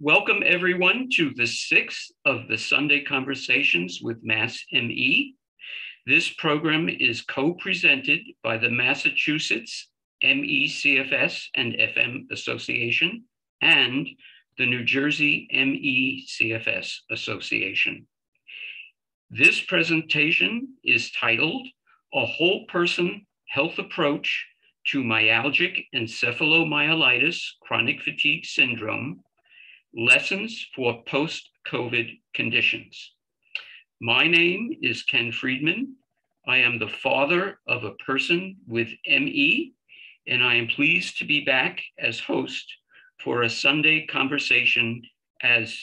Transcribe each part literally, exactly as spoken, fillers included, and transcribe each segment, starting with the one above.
Welcome everyone to the sixth of the Sunday Conversations with MassME. This program is co-presented by the Massachusetts M E C F S and F M Association and the New Jersey M E C F S Association. This presentation is titled A Whole Person Health Approach to Myalgic Encephalomyelitis Chronic Fatigue Syndrome, Lessons for Post-COVID Conditions. My name is Ken Friedman. I am the father of a person with M E, and I am pleased to be back as host for a Sunday conversation as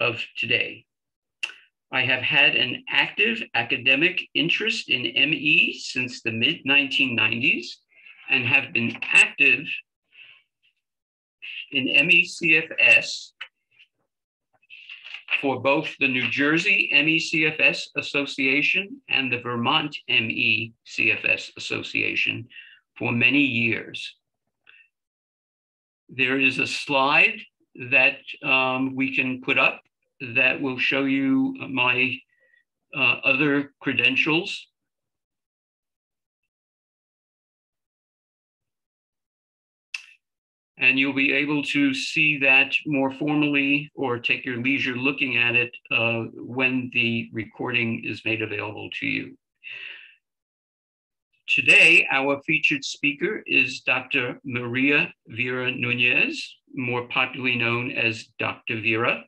of today. I have had an active academic interest in M E since the mid nineteen nineties and have been active in M E C F S for both the New Jersey M E C F S Association and the Vermont M E C F S Association for many years. There is a slide that um, we can put up that will show you my uh, other credentials. And you'll be able to see that more formally or take your leisure looking at it uh, when the recording is made available to you. Today, our featured speaker is Doctor Maria Vera Nunez, more popularly known as Doctor Vera.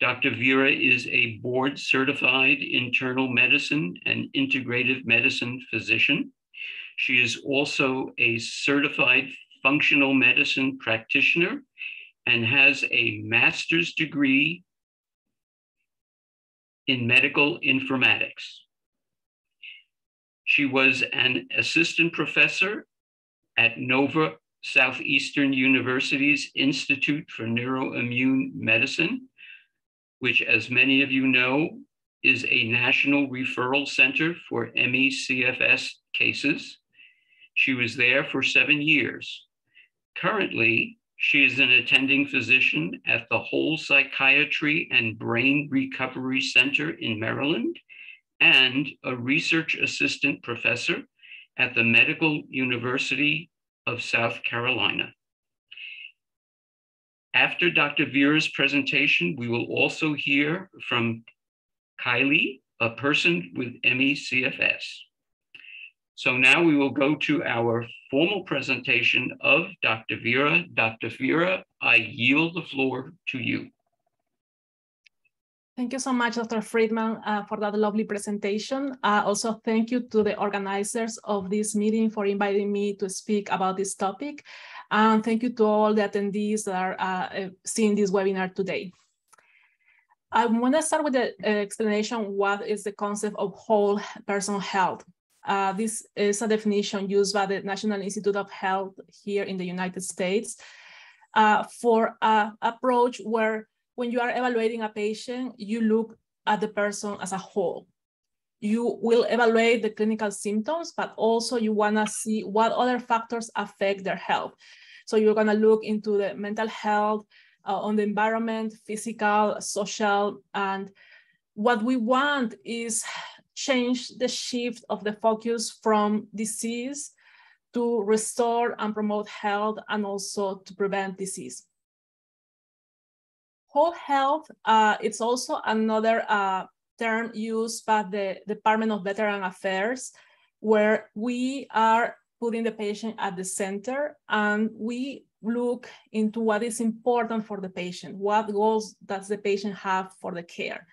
Doctor Vera is a board-certified internal medicine and integrative medicine physician. She is also a certified functional medicine practitioner and has a master's degree in medical informatics. She was an assistant professor at Nova Southeastern University's Institute for Neuro-Immune Medicine, which, as many of you know, is a national referral center for M E C F S cases. She was there for seven years. Currently, she is an attending physician at the Whole Psychiatry and Brain Recovery Center in Maryland and a research assistant professor at the Medical University of South Carolina. After Doctor Vera's presentation, we will also hear from Kylie, a person with M E C F S. So now we will go to our formal presentation of Doctor Vera. Doctor Vera, I yield the floor to you. Thank you so much, Doctor Friedman, uh, for that lovely presentation. Uh, also, thank you to the organizers of this meeting for inviting me to speak about this topic. And thank you to all the attendees that are uh, seeing this webinar today. I want to start with the explanation, what is the concept of whole person health? Uh, this is a definition used by the National Institute of Health here in the United States uh, for an approach where when you are evaluating a patient, you look at the person as a whole. You will evaluate the clinical symptoms, but also you want to see what other factors affect their health. So you're going to look into the mental health, uh, on the environment, physical, social, and what we want is change the shift of the focus from disease to restore and promote health and also to prevent disease. Whole health, uh, it's also another uh, term used by the Department of Veteran Affairs, where we are putting the patient at the center and we look into what is important for the patient, what goals does the patient have for the care.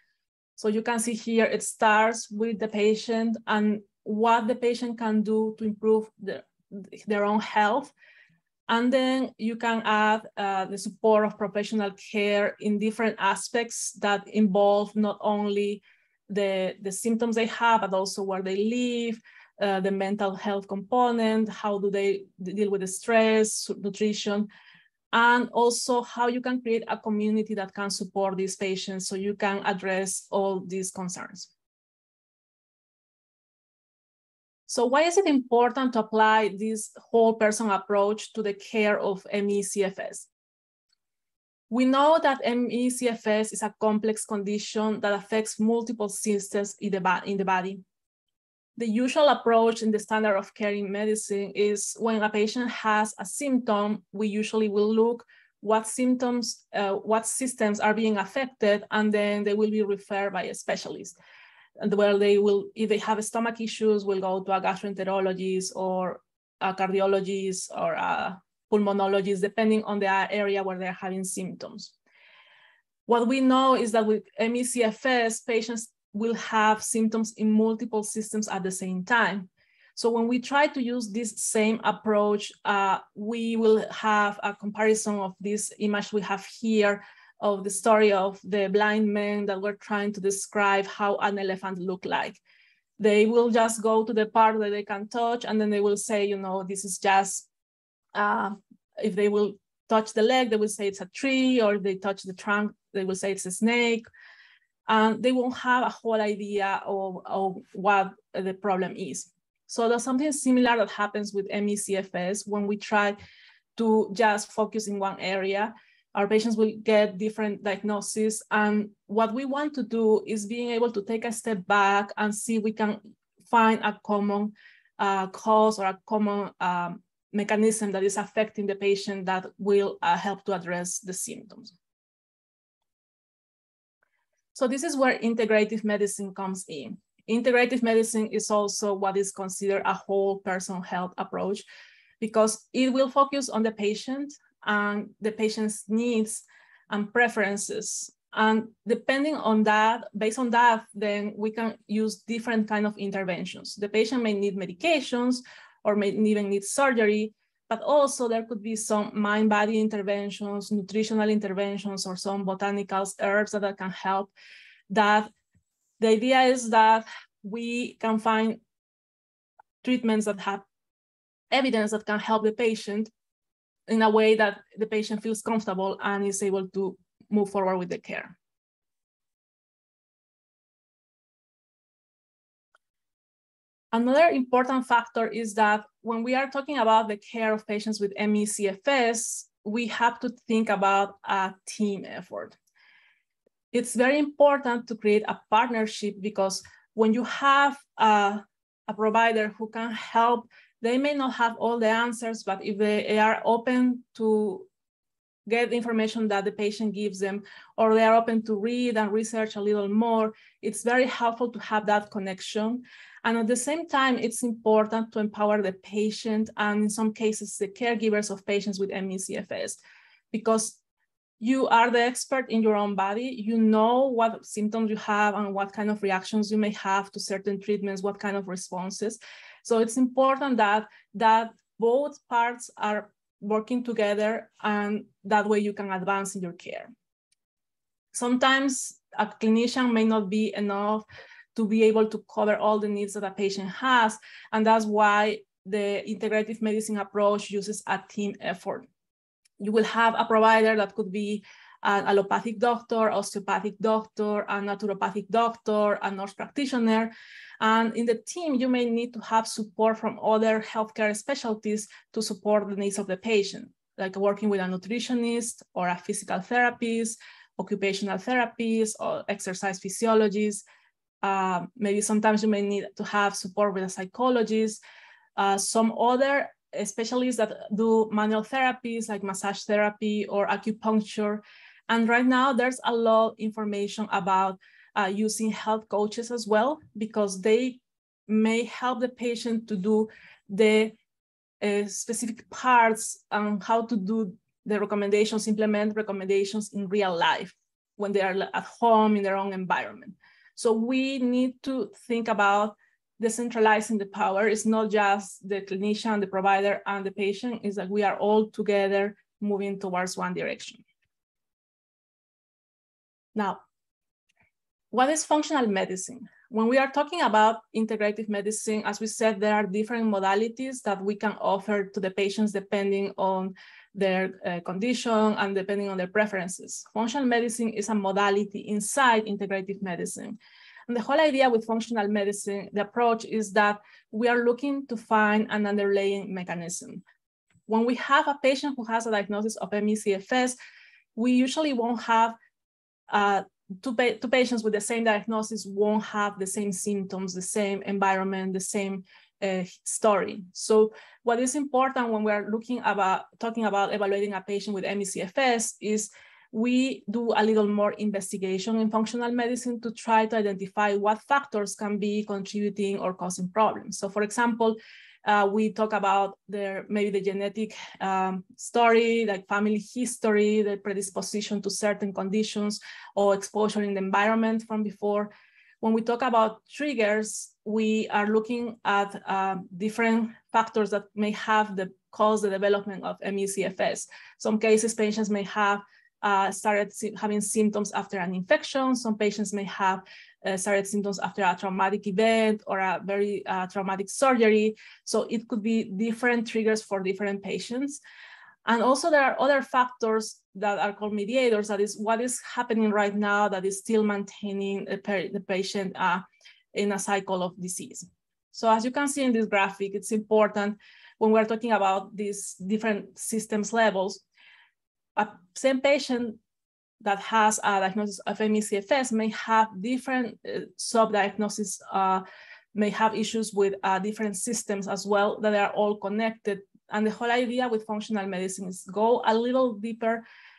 So you can see here, it starts with the patient and what the patient can do to improve their, their own health. And then you can add uh, the support of professional care in different aspects that involve not only the, the symptoms they have, but also where they live, uh, the mental health component, how do they deal with the stress, nutrition, and also how you can create a community that can support these patients so you can address all these concerns. So why is it important to apply this whole person approach to the care of M E C F S? We know that M E C F S is a complex condition that affects multiple systems in the, in the body. The usual approach in the standard of care in medicine is when a patient has a symptom, we usually will look what symptoms, uh, what systems are being affected, and then they will be referred by a specialist. And where they will, if they have stomach issues, will go to a gastroenterologist or a cardiologist or a pulmonologist, depending on the area where they're having symptoms. What we know is that with M E C F S, patients will have symptoms in multiple systems at the same time. So when we try to use this same approach, uh, we will have a comparison of this image we have here of the story of the blind men that were trying to describe how an elephant looked like. They will just go to the part that they can touch, and then they will say, you know, this is just, uh, if they will touch the leg, they will say it's a tree, or if they touch the trunk, they will say it's a snake. And they won't have a whole idea of, of what the problem is. So there's something similar that happens with M E C F S when we try to just focus in one area. Our patients will get different diagnoses, and what we want to do is being able to take a step back and see if we can find a common uh, cause or a common um, mechanism that is affecting the patient that will uh, help to address the symptoms. So this is where integrative medicine comes in. Integrative medicine is also what is considered a whole person health approach, because it will focus on the patient and the patient's needs and preferences. And depending on that, based on that, then we can use different kinds of interventions. The patient may need medications or may even need surgery, but also there could be some mind-body interventions, nutritional interventions, or some botanical herbs that can help. That the idea is that we can find treatments that have evidence that can help the patient in a way that the patient feels comfortable and is able to move forward with the care. Another important factor is that when we are talking about the care of patients with M E C F S, we have to think about a team effort. It's very important to create a partnership, because when you have a, a provider who can help, they may not have all the answers, but if they are open to get information that the patient gives them, or they are open to read and research a little more, it's very helpful to have that connection. And at the same time, it's important to empower the patient, and in some cases, the caregivers of patients with M E C F S, because you are the expert in your own body. You know what symptoms you have and what kind of reactions you may have to certain treatments, what kind of responses. So it's important that, that both parts are working together, and that way you can advance in your care. Sometimes a clinician may not be enough to be able to cover all the needs that a patient has, and that's why the integrative medicine approach uses a team effort. You will have a provider that could be an allopathic doctor, osteopathic doctor, a naturopathic doctor, a nurse practitioner. And in the team, you may need to have support from other healthcare specialties to support the needs of the patient, like working with a nutritionist or a physical therapist, occupational therapist, or exercise physiologist. Uh, maybe sometimes you may need to have support with a psychologist, uh, some other specialists that do manual therapies like massage therapy or acupuncture. And right now there's a lot of information about uh, using health coaches as well, because they may help the patient to do the uh, specific parts on how to do the recommendations, implement recommendations in real life when they are at home in their own environment. So we need to think about decentralizing the power. It's not just the clinician, the provider, and the patient. It's that we are all together moving towards one direction. Now, what is functional medicine? When we are talking about integrative medicine, as we said, there are different modalities that we can offer to the patients depending on their uh, condition and depending on their preferences. Functional medicine is a modality inside integrative medicine. And the whole idea with functional medicine, the approach is that we are looking to find an underlying mechanism. When we have a patient who has a diagnosis of M E C F S, we usually won't have uh, two, pa two patients with the same diagnosis won't have the same symptoms, the same environment, the same uh, story. So what is important when we're looking about, talking about evaluating a patient with M E C F S is we do a little more investigation in functional medicine to try to identify what factors can be contributing or causing problems. So for example, uh, we talk about their, maybe the genetic um, story, like family history, the predisposition to certain conditions or exposure in the environment from before. When we talk about triggers, we are looking at uh, different factors that may have the cause the development of M E C F S. Some cases patients may have Uh, started having symptoms after an infection. Some patients may have uh, started symptoms after a traumatic event or a very uh, traumatic surgery. So it could be different triggers for different patients. And also there are other factors that are called mediators. That is what is happening right now that is still maintaining the patient uh, in a cycle of disease. So as you can see in this graphic, it's important when we're talking about these different systems levels. A same patient that has a diagnosis of M E C F S may have different uh, sub-diagnoses, uh, may have issues with uh, different systems as well that are all connected. And the whole idea with functional medicine is go a little deeper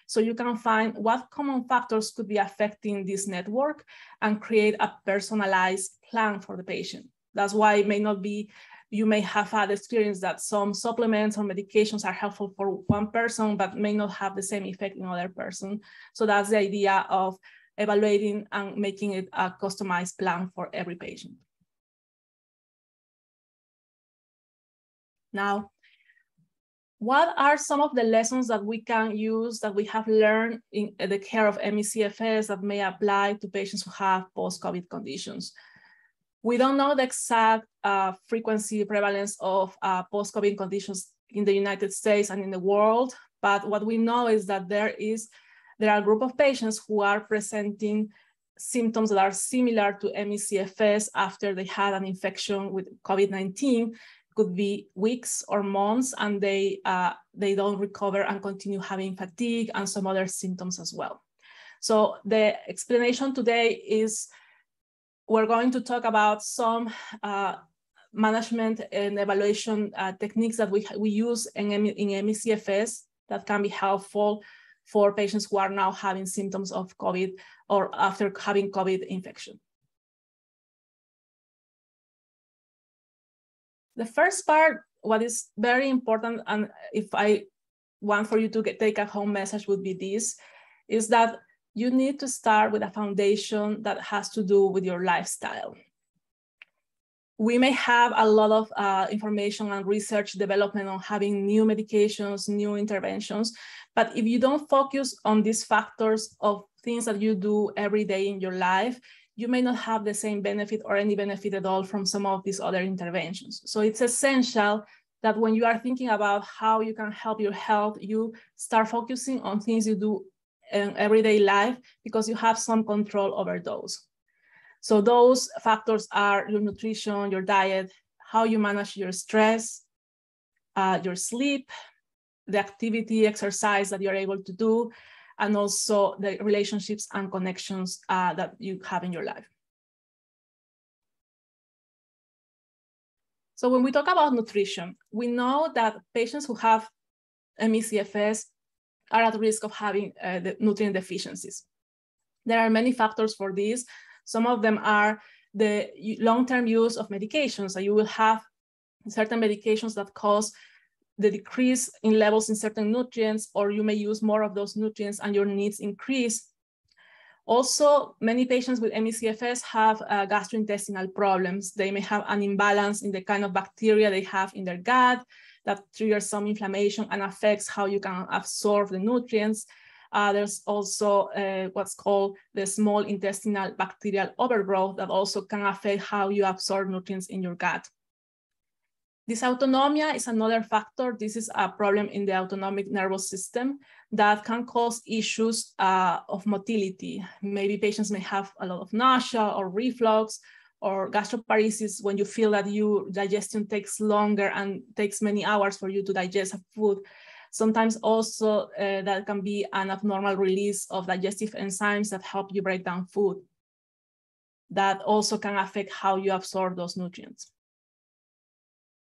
so you can find what common factors could be affecting this network and create a personalized plan for the patient. That's why it may not be you may have had experience that some supplements or medications are helpful for one person, but may not have the same effect in another person. So that's the idea of evaluating and making it a customized plan for every patient. Now, what are some of the lessons that we can use that we have learned in the care of M E C F S that may apply to patients who have post-COVID conditions? We don't know the exact uh, frequency prevalence of uh, post-COVID conditions in the United States and in the world, but what we know is that there is, there are a group of patients who are presenting symptoms that are similar to M E C F S after they had an infection with COVID nineteen, could be weeks or months, and they, uh, they don't recover and continue having fatigue and some other symptoms as well. So the explanation today is we're going to talk about some uh, management and evaluation uh, techniques that we, we use in, in M E C F S that can be helpful for patients who are now having symptoms of COVID or after having COVID infection. The first part, what is very important, and if I want for you to get, take a home message would be this, is that you need to start with a foundation that has to do with your lifestyle. We may have a lot of uh, information and research development on having new medications, new interventions, but if you don't focus on these factors of things that you do every day in your life, you may not have the same benefit or any benefit at all from some of these other interventions. So it's essential that when you are thinking about how you can help your health, you start focusing on things you do in everyday life because you have some control over those. So those factors are your nutrition, your diet, how you manage your stress, uh, your sleep, the activity, exercise that you're able to do, and also the relationships and connections uh, that you have in your life. So when we talk about nutrition, we know that patients who have M E C F S are at risk of having uh, the nutrient deficiencies. There are many factors for this. Some of them are the long-term use of medications. So you will have certain medications that cause the decrease in levels in certain nutrients, or you may use more of those nutrients and your needs increase. Also, many patients with M E C F S have uh, gastrointestinal problems. They may have an imbalance in the kind of bacteria they have in their gut that triggers some inflammation and affects how you can absorb the nutrients. Uh, there's also uh, what's called the small intestinal bacterial overgrowth that also can affect how you absorb nutrients in your gut. Dysautonomia is another factor. This is a problem in the autonomic nervous system that can cause issues uh, of motility. Maybe patients may have a lot of nausea or reflux, or gastroparesis when you feel that your digestion takes longer and takes many hours for you to digest a food. Sometimes also uh, that can be an abnormal release of digestive enzymes that help you break down food. That also can affect how you absorb those nutrients.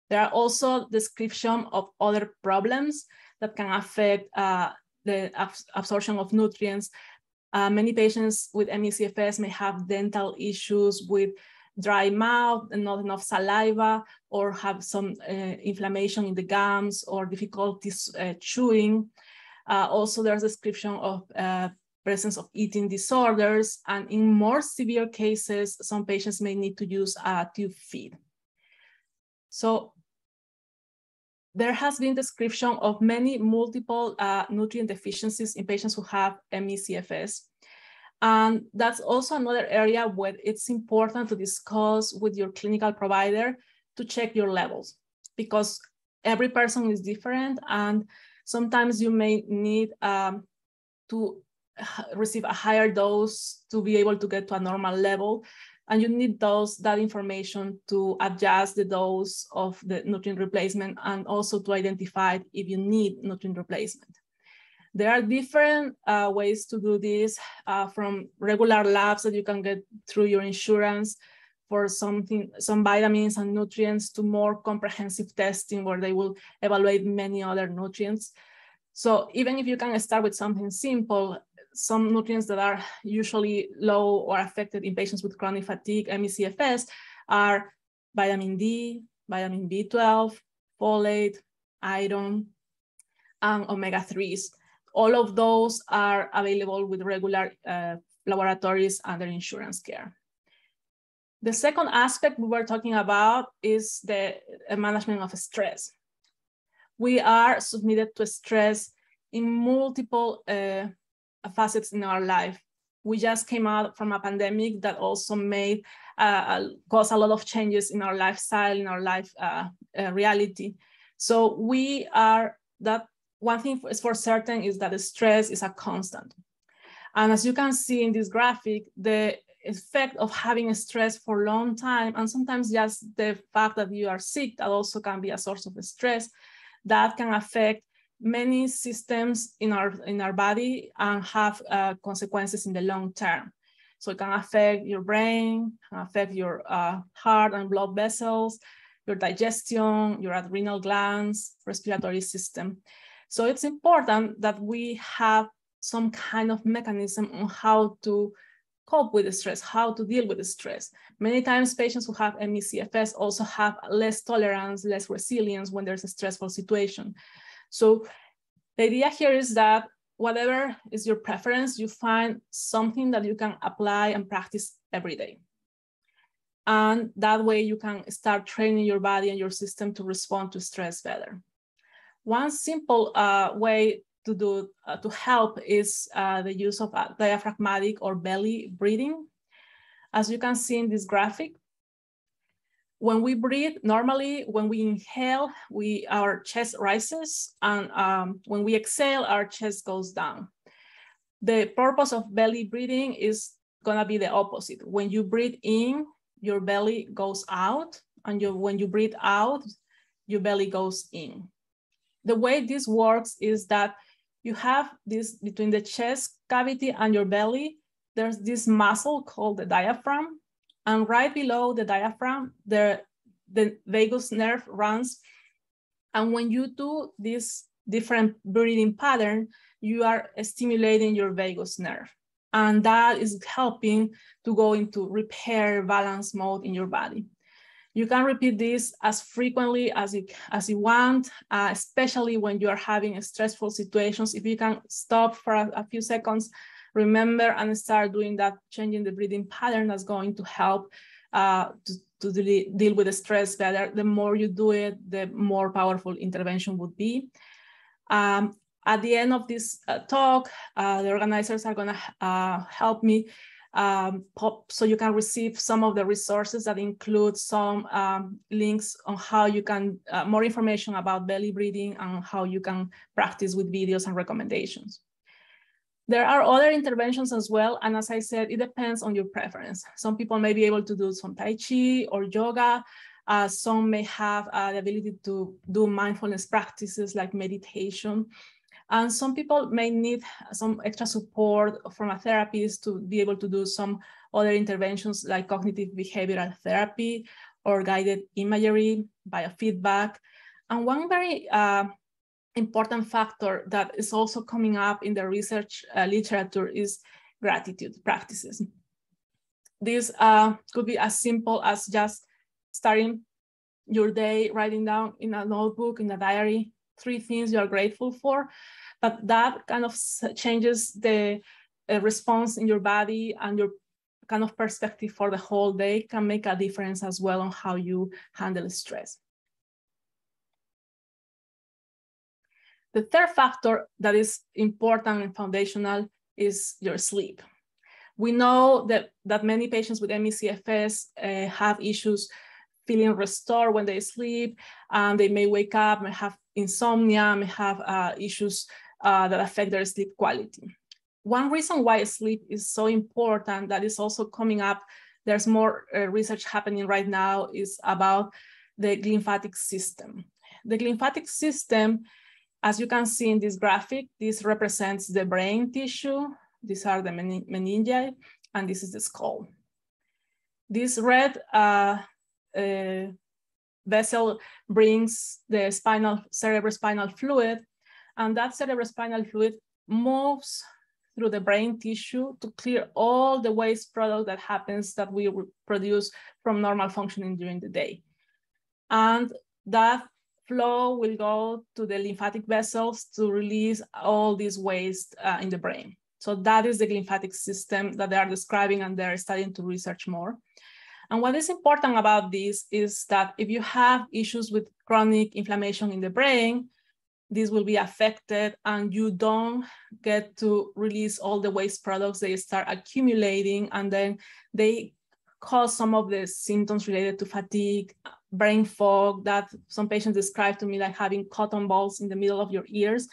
There are also descriptions of other problems that can affect uh, the abs absorption of nutrients. Uh, many patients with M E C F S may have dental issues with dry mouth and not enough saliva, or have some uh, inflammation in the gums or difficulties uh, chewing. Uh, also, there's a description of uh, presence of eating disorders, and in more severe cases, some patients may need to use a tube feed. So there has been description of many multiple uh, nutrient deficiencies in patients who have M E C F S. And that's also another area where it's important to discuss with your clinical provider to check your levels, because every person is different, and sometimes you may need um, to receive a higher dose to be able to get to a normal level. And you need those, that information to adjust the dose of the nutrient replacement, and also to identify if you need nutrient replacement. There are different uh, ways to do this, uh, from regular labs that you can get through your insurance for something, some vitamins and nutrients, to more comprehensive testing where they will evaluate many other nutrients. So even if you can start with something simple, some nutrients that are usually low or affected in patients with chronic fatigue, M E C F S, are vitamin D, vitamin B twelve, folate, iron, and omega threes. All of those are available with regular uh, laboratories under insurance care. The second aspect we were talking about is the management of stress. We are submitted to stress in multiple uh, facets in our life. We just came out from a pandemic that also made, uh, caused a lot of changes in our lifestyle, in our life uh, uh, reality. So we are, that one thing is for certain is that the stress is a constant. And as you can see in this graphic, the effect of having a stress for a long time, and sometimes just the fact that you are sick, that also can be a source of stress, that can affect many systems in our, in our body and have uh, consequences in the long term. So it can affect your brain, affect your uh, heart and blood vessels, your digestion, your adrenal glands, respiratory system. So it's important that we have some kind of mechanism on how to cope with the stress, how to deal with the stress. Many times patients who have M E C F S also have less tolerance, less resilience when there's a stressful situation. So the idea here is that whatever is your preference, you find something that you can apply and practice every day. And that way you can start training your body and your system to respond to stress better. One simple uh, way to do uh, to help is uh, the use of diaphragmatic or belly breathing. As you can see in this graphic, when we breathe, normally when we inhale, we, our chest rises, and um, when we exhale, our chest goes down. The purpose of belly breathing is gonna be the opposite. When you breathe in, your belly goes out, and you, when you breathe out, your belly goes in. The way this works is that you have this between the chest cavity and your belly, there's this muscle called the diaphragm. And right below the diaphragm, the, the vagus nerve runs. And when you do this different breathing pattern, you are stimulating your vagus nerve. And that is helping to go into repair balance mode in your body. You can repeat this as frequently as you, as you want, uh, especially when you are having stressful situations. If you can stop for a, a few seconds, remember and start doing that, changing the breathing pattern, that's going to help uh, to, to de deal with the stress better. The more you do it, the more powerful intervention would be. Um, at the end of this uh, talk, uh, the organizers are gonna uh, help me um, pop, so you can receive some of the resources that include some um, links on how you can, uh, more information about belly breathing and how you can practice with videos and recommendations. There are other interventions as well, and as I said, it depends on your preference. Some people may be able to do some Tai Chi or yoga, Uh, some may have uh, the ability to do mindfulness practices like meditation. And some people may need some extra support from a therapist to be able to do some other interventions like cognitive behavioral therapy or guided imagery, biofeedback. And one very uh, important factor that is also coming up in the research uh, literature is gratitude practices. This uh, could be as simple as just starting your day, writing down in a notebook, in a diary, three things you are grateful for, but that kind of changes the uh, response in your body, and your kind of perspective for the whole day can make a difference as well on how you handle stress. The third factor that is important and foundational is your sleep. We know that, that many patients with M E C F S uh, have issues feeling restored when they sleep, and they may wake up, may have insomnia, may have uh, issues uh, that affect their sleep quality. One reason why sleep is so important that is also coming up, there's more uh, research happening right now, is about the glymphatic system. The glymphatic system, as you can see in this graphic, this represents the brain tissue. These are the men meningi, and this is the skull. This red uh, uh, vessel brings the spinal, cerebrospinal fluid, and that cerebrospinal fluid moves through the brain tissue to clear all the waste product that happens that we produce from normal functioning during the day. And that flow will go to the lymphatic vessels to release all this waste uh, in the brain. So that is the glymphatic system that they are describing, and they're starting to research more. And what is important about this is that if you have issues with chronic inflammation in the brain, this will be affected, and you don't get to release all the waste products. They start accumulating, and then they cause some of the symptoms related to fatigue, brain fog, that some patients describe to me like having cotton balls in the middle of your ears.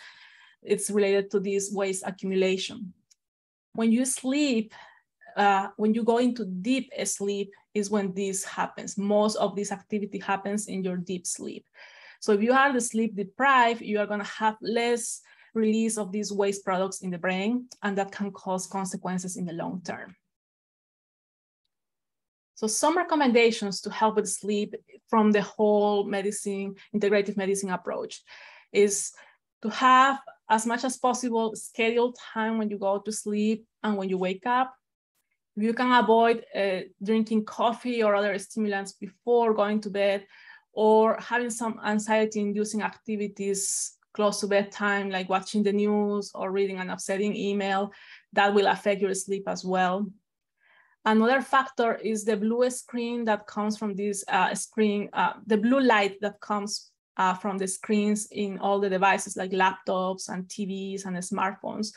It's related to this waste accumulation. When you sleep, uh, when you go into deep sleep is when this happens. Most of this activity happens in your deep sleep. So if you are sleep deprived, you are going to have less release of these waste products in the brain, and that can cause consequences in the long term. So some recommendations to help with sleep from the whole medicine, integrative medicine approach is to have as much as possible scheduled time when you go to sleep and when you wake up. You can avoid uh, drinking coffee or other stimulants before going to bed, or having some anxiety-inducing activities close to bedtime, like watching the news or reading an upsetting email. That will affect your sleep as well. Another factor is the blue screen that comes from this uh, screen, uh, the blue light that comes uh, from the screens in all the devices like laptops and T Vs and smartphones,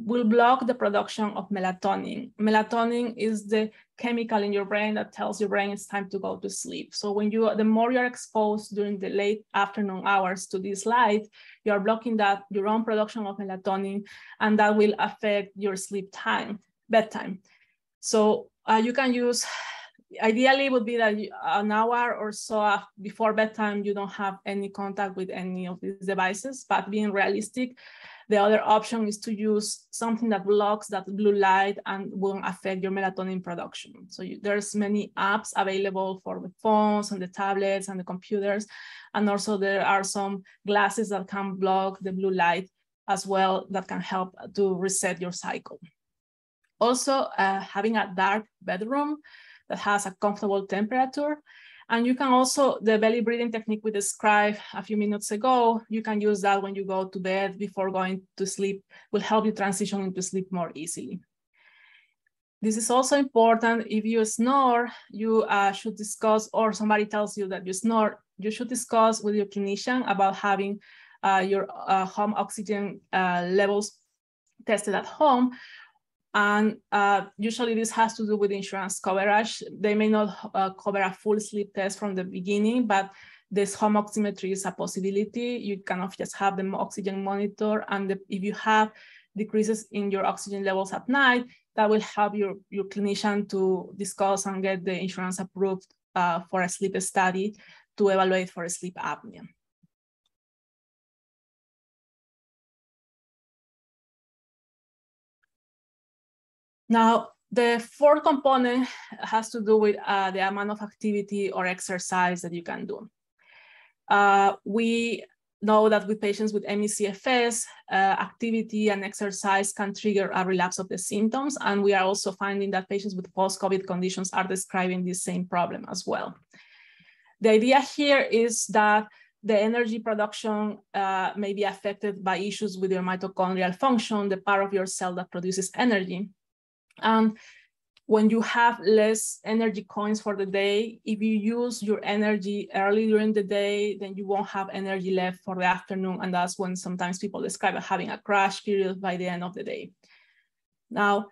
will block the production of melatonin. Melatonin is the chemical in your brain that tells your brain it's time to go to sleep. So when you, the more you're exposed during the late afternoon hours to this light, you're blocking that, your own production of melatonin, and that will affect your sleep time, bedtime. So uh, you can use, ideally it would be that you, an hour or so before bedtime, you don't have any contact with any of these devices, but being realistic, the other option is to use something that blocks that blue light and won't affect your melatonin production. So you, there's many apps available for the phones and the tablets and the computers. And also there are some glasses that can block the blue light as well that can help to reset your cycle. Also uh, having a dark bedroom that has a comfortable temperature. And you can also, the belly breathing technique we described a few minutes ago, you can use that when you go to bed before going to sleep, will help you transition into sleep more easily. This is also important. If you snore, you uh, should discuss, or somebody tells you that you snore, you should discuss with your clinician about having uh, your uh, home oxygen uh, levels tested at home. And uh, usually this has to do with insurance coverage. They may not uh, cover a full sleep test from the beginning, but this home oximetry is a possibility. You kind of just have the oxygen monitor, and the, if you have decreases in your oxygen levels at night, that will help your, your clinician to discuss and get the insurance approved uh, for a sleep study to evaluate for sleep apnea. Now, the fourth component has to do with uh, the amount of activity or exercise that you can do. Uh, we know that with patients with M E C F S, uh, activity and exercise can trigger a relapse of the symptoms. And we are also finding that patients with post-COVID conditions are describing this same problem as well. The idea here is that the energy production uh, may be affected by issues with your mitochondrial function, the part of your cell that produces energy. And when you have less energy coins for the day, if you use your energy early during the day, then you won't have energy left for the afternoon. And that's when sometimes people describe having a crash period by the end of the day. Now,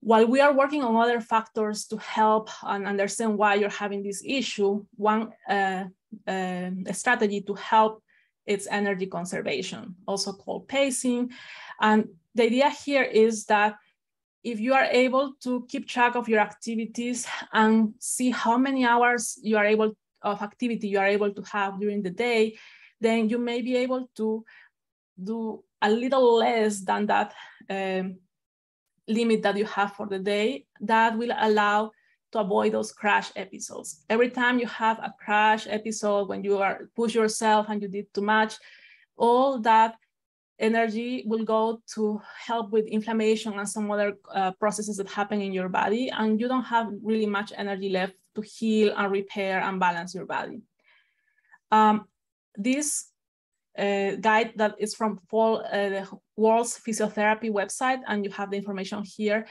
while we are working on other factors to help and understand why you're having this issue, one uh, uh, strategy to help is energy conservation, also called pacing. And the idea here is that if you are able to keep track of your activities and see how many hours you are able of activity you are able to have during the day, then you may be able to do a little less than that um, limit that you have for the day. That will allow to avoid those crash episodes. Every time you have a crash episode, when you are push yourself and you did too much, all that energy will go to help with inflammation and some other uh, processes that happen in your body, and you don't have really much energy left to heal and repair and balance your body. Um, this uh, guide that is from fall, uh, the World's Physiotherapy website, and you have the information here,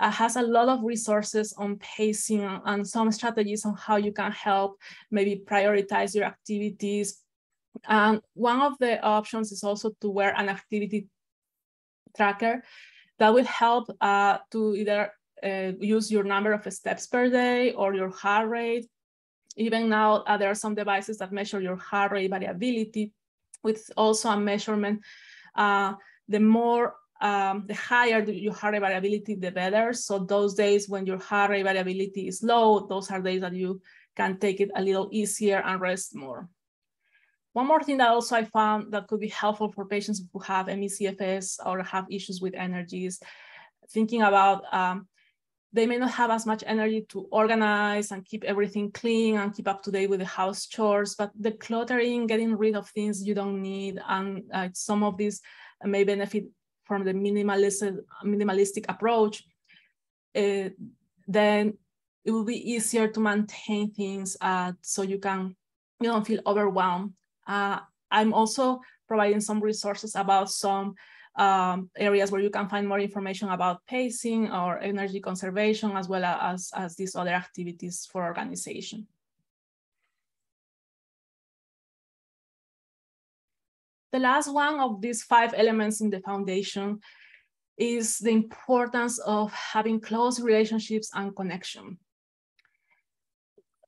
uh, has a lot of resources on pacing and some strategies on how you can help maybe prioritize your activities. And one of the options is also to wear an activity tracker that will help uh, to either uh, use your number of steps per day or your heart rate. Even now, uh, there are some devices that measure your heart rate variability with also a measurement. Uh, the more, um, the higher your heart rate variability, the better. So those days when your heart rate variability is low, those are days that you can take it a little easier and rest more. One more thing that also I found that could be helpful for patients who have M E C F S or have issues with energy is thinking about um, they may not have as much energy to organize and keep everything clean and keep up to date with the house chores, but the cluttering, getting rid of things you don't need, and uh, some of these may benefit from the minimalistic, minimalistic approach, uh, then it will be easier to maintain things uh, so you can you don't feel overwhelmed. Uh, I'm also providing some resources about some um, areas where you can find more information about pacing or energy conservation, as well as, as these other activities for organization. The last one of these five elements in the foundation is the importance of having close relationships and connection.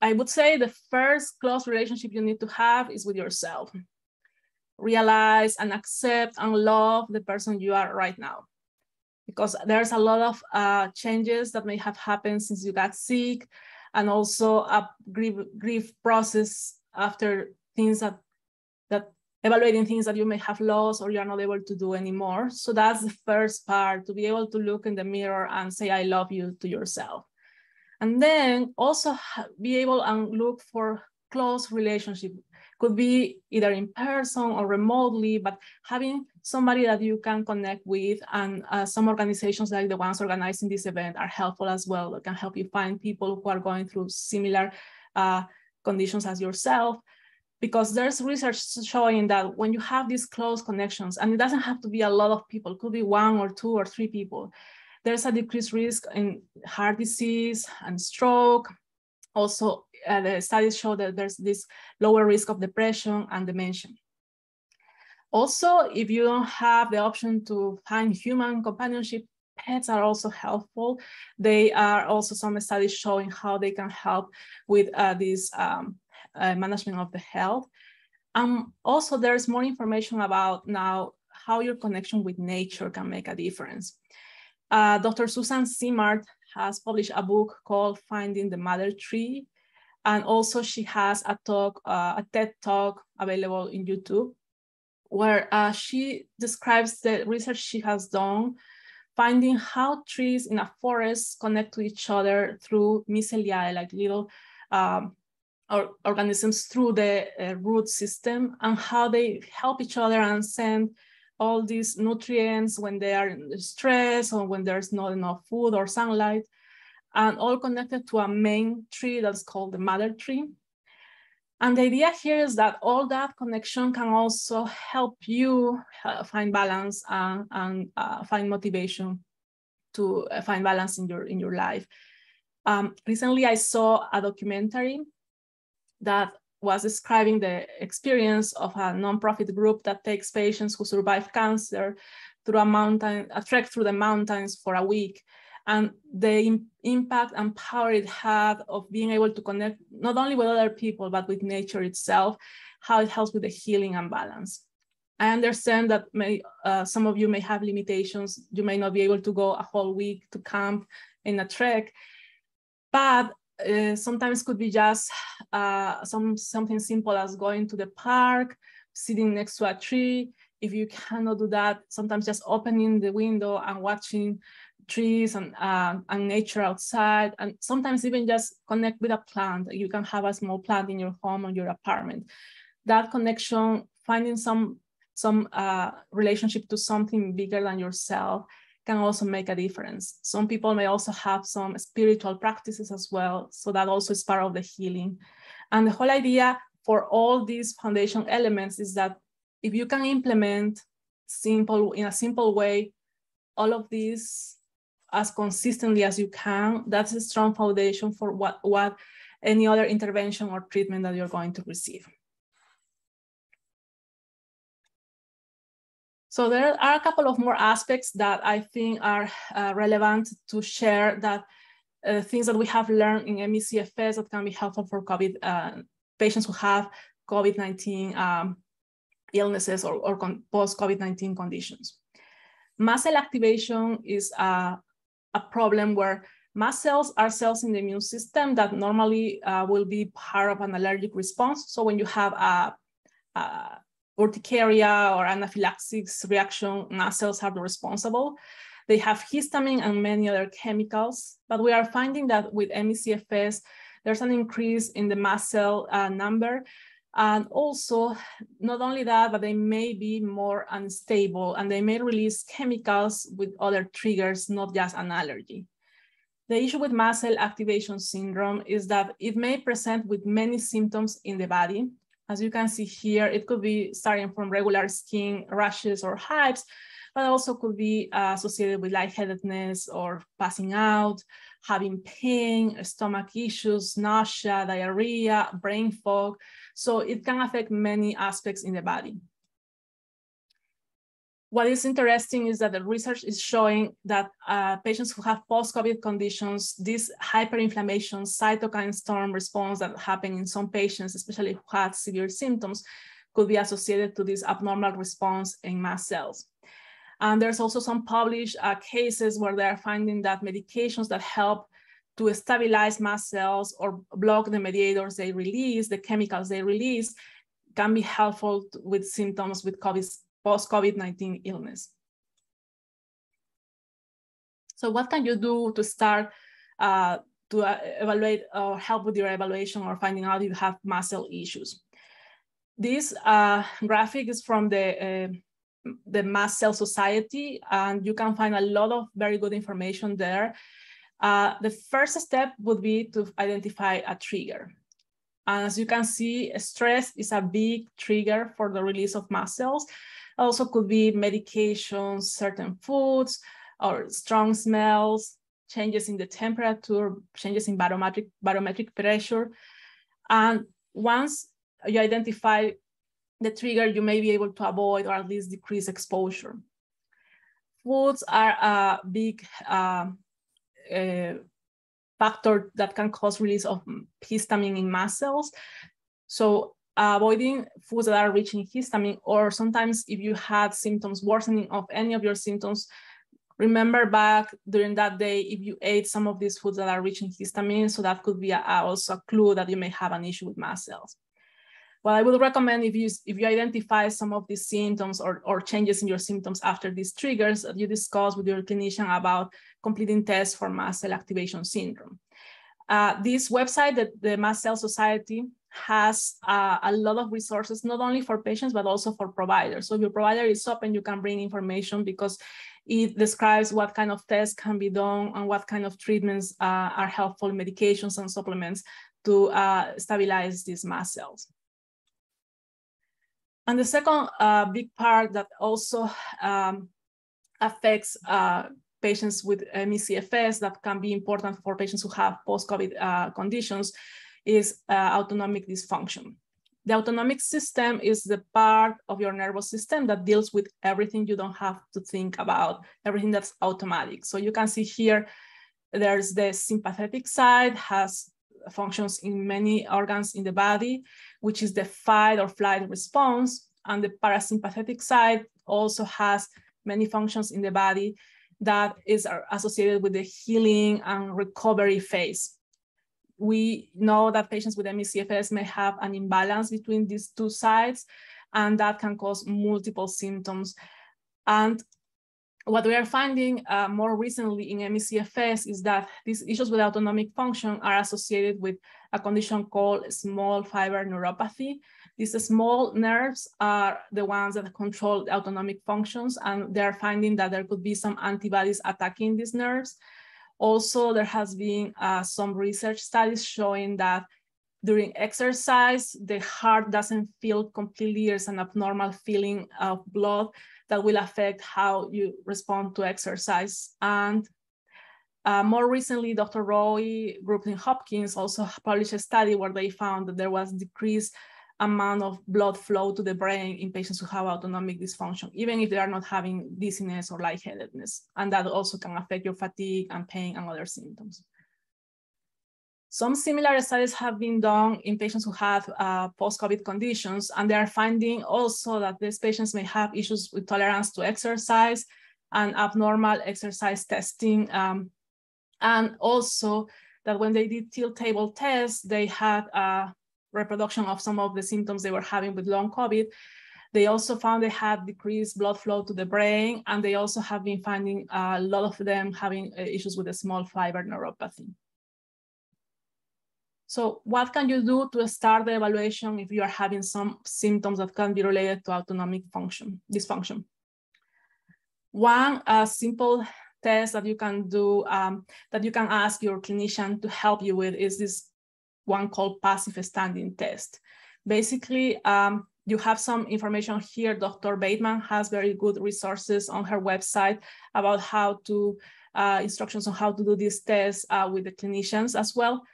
I would say the first close relationship you need to have is with yourself. Realize and accept and love the person you are right now, because there's a lot of uh, changes that may have happened since you got sick, and also a grief, grief process after things that, that evaluating things that you may have lost or you are not able to do anymore. So that's the first part, to be able to look in the mirror and say, I love you to yourself. And then also be able and look for close relationship. Could be either in person or remotely, but having somebody that you can connect with, and uh, some organizations like the ones organizing this event are helpful as well. That can help you find people who are going through similar uh, conditions as yourself, because there's research showing that when you have these close connections, and it doesn't have to be a lot of people, it could be one or two or three people, there's a decreased risk in heart disease and stroke. Also, uh, the studies show that there's this lower risk of depression and dementia. Also, if you don't have the option to find human companionship, pets are also helpful. They are also some studies showing how they can help with uh, this um, uh, management of the health. Um, also, there's more information about now how your connection with nature can make a difference. Uh, Doctor Susan Simard has published a book called Finding the Mother Tree, And also she has a talk, uh, a TED talk available in YouTube, where uh, she describes the research she has done, finding how trees in a forest connect to each other through mycelia, like little um, or organisms through the uh, root system, and how they help each other and send all these nutrients when they are in stress or when there's not enough food or sunlight, and all connected to a main tree that's called the mother tree. And the idea here is that all that connection can also help you uh, find balance and, and uh, find motivation to uh, find balance in your, in your life. Um, recently, I saw a documentary that was describing the experience of a nonprofit group that takes patients who survive cancer through a mountain, a trek through the mountains for a week. And the impact and power it had of being able to connect not only with other people, but with nature itself, how it helps with the healing and balance. I understand that may, uh, some of you may have limitations. You may not be able to go a whole week to camp in a trek, but uh, sometimes could be just uh, some, something simple as going to the park, sitting next to a tree. If you cannot do that, sometimes just opening the window and watching trees and, uh, and nature outside, and sometimes even just connect with a plant. You can have a small plant in your home or your apartment. That connection, finding some, some uh, relationship to something bigger than yourself, can also make a difference. Some people may also have some spiritual practices as well, so that also is part of the healing. And the whole idea for all these foundation elements is that if you can implement simple in a simple way, all of these as consistently as you can, that's a strong foundation for what, what any other intervention or treatment that you're going to receive. So there are a couple of more aspects that I think are uh, relevant to share, that uh, things that we have learned in M E C F S that can be helpful for COVID uh, patients who have COVID nineteen um, illnesses or, or con post-COVID nineteen conditions. Mast cell activation is a, a problem where mast cells are cells in the immune system that normally uh, will be part of an allergic response. So when you have a, a urticaria or anaphylaxis reaction, mast cells are responsible. They have histamine and many other chemicals, but we are finding that with M E C F S, there's an increase in the mast cell uh, number. And also, not only that, but they may be more unstable and they may release chemicals with other triggers, not just an allergy. The issue with mast cell activation syndrome is that it may present with many symptoms in the body. As you can see here, it could be starting from regular skin rashes or hives, but also could be uh, associated with lightheadedness or passing out, having pain, stomach issues, nausea, diarrhea, brain fog. So it can affect many aspects in the body. What is interesting is that the research is showing that uh, patients who have post-COVID conditions, this hyperinflammation, cytokine storm response that happen in some patients, especially who had severe symptoms, could be associated to this abnormal response in mast cells. And there's also some published uh, cases where they are finding that medications that help to stabilize mast cells or block the mediators they release, the chemicals they release, can be helpful to, with symptoms with COVID, post-COVID nineteen illness. So what can you do to start uh, to uh, evaluate or help with your evaluation or finding out if you have mast cell issues? This uh, graphic is from the uh, the Mast Cell Society, and you can find a lot of very good information there. Uh, the first step would be to identify a trigger. And as you can see, stress is a big trigger for the release of mast cells. Also could be medications, certain foods, or strong smells, changes in the temperature, changes in barometric, barometric pressure. And once you identify the trigger, you may be able to avoid or at least decrease exposure. Foods are a big uh, uh, factor that can cause release of histamine in mast cells. So uh, avoiding foods that are rich in histamine, or sometimes if you had symptoms, worsening of any of your symptoms, Remember back during that day, if you ate some of these foods that are rich in histamine, so that could be a, also a clue that you may have an issue with mast cells. What I would recommend if you, if you identify some of these symptoms or, or changes in your symptoms after these triggers, that you discuss with your clinician about completing tests for mast cell activation syndrome. Uh, this website, the, the Mast Cell Society, has uh, a lot of resources, not only for patients, but also for providers. So if your provider is open, you can bring information because it describes what kind of tests can be done and what kind of treatments uh, are helpful, medications and supplements to uh, stabilize these mast cells. And the second uh, big part that also um, affects uh, patients with M E C F S that can be important for patients who have post-COVID uh, conditions is uh, autonomic dysfunction. The autonomic system is the part of your nervous system that deals with everything you don't have to think about, everything that's automatic. So you can see here, there's the sympathetic side, has functions in many organs in the body, which is the fight or flight response. And the parasympathetic side also has many functions in the body that is associated with the healing and recovery phase. We know that patients with M E C F S may have an imbalance between these two sides, and that can cause multiple symptoms. And what we are finding uh, more recently in M E C F S is that these issues with autonomic function are associated with a condition called small fiber neuropathy. These small nerves are the ones that control the autonomic functions, and they're finding that there could be some antibodies attacking these nerves. Also, there has been uh, some research studies showing that during exercise, the heart doesn't feel completely. There's an abnormal feeling of blood that will affect how you respond to exercise. And uh, more recently, Doctor Roy, group in Hopkins, also published a study where they found that there was decreased amount of blood flow to the brain in patients who have autonomic dysfunction, even if they are not having dizziness or lightheadedness. And that also can affect your fatigue and pain and other symptoms. Some similar studies have been done in patients who have uh, post-COVID conditions, and they are finding also that these patients may have issues with tolerance to exercise and abnormal exercise testing. Um, and also that when they did tilt table tests, they had uh, reproduction of some of the symptoms they were having with long COVID. They also found they had decreased blood flow to the brain, and they also have been finding a lot of them having issues with the small fiber neuropathy. So what can you do to start the evaluation if you are having some symptoms that can be related to autonomic function, dysfunction? One uh, simple test that you can do, um, that you can ask your clinician to help you with is this one called passive standing test. Basically, um, you have some information here. Doctor Bateman has very good resources on her website about how to, uh, instructions on how to do this test uh, with the clinicians as well.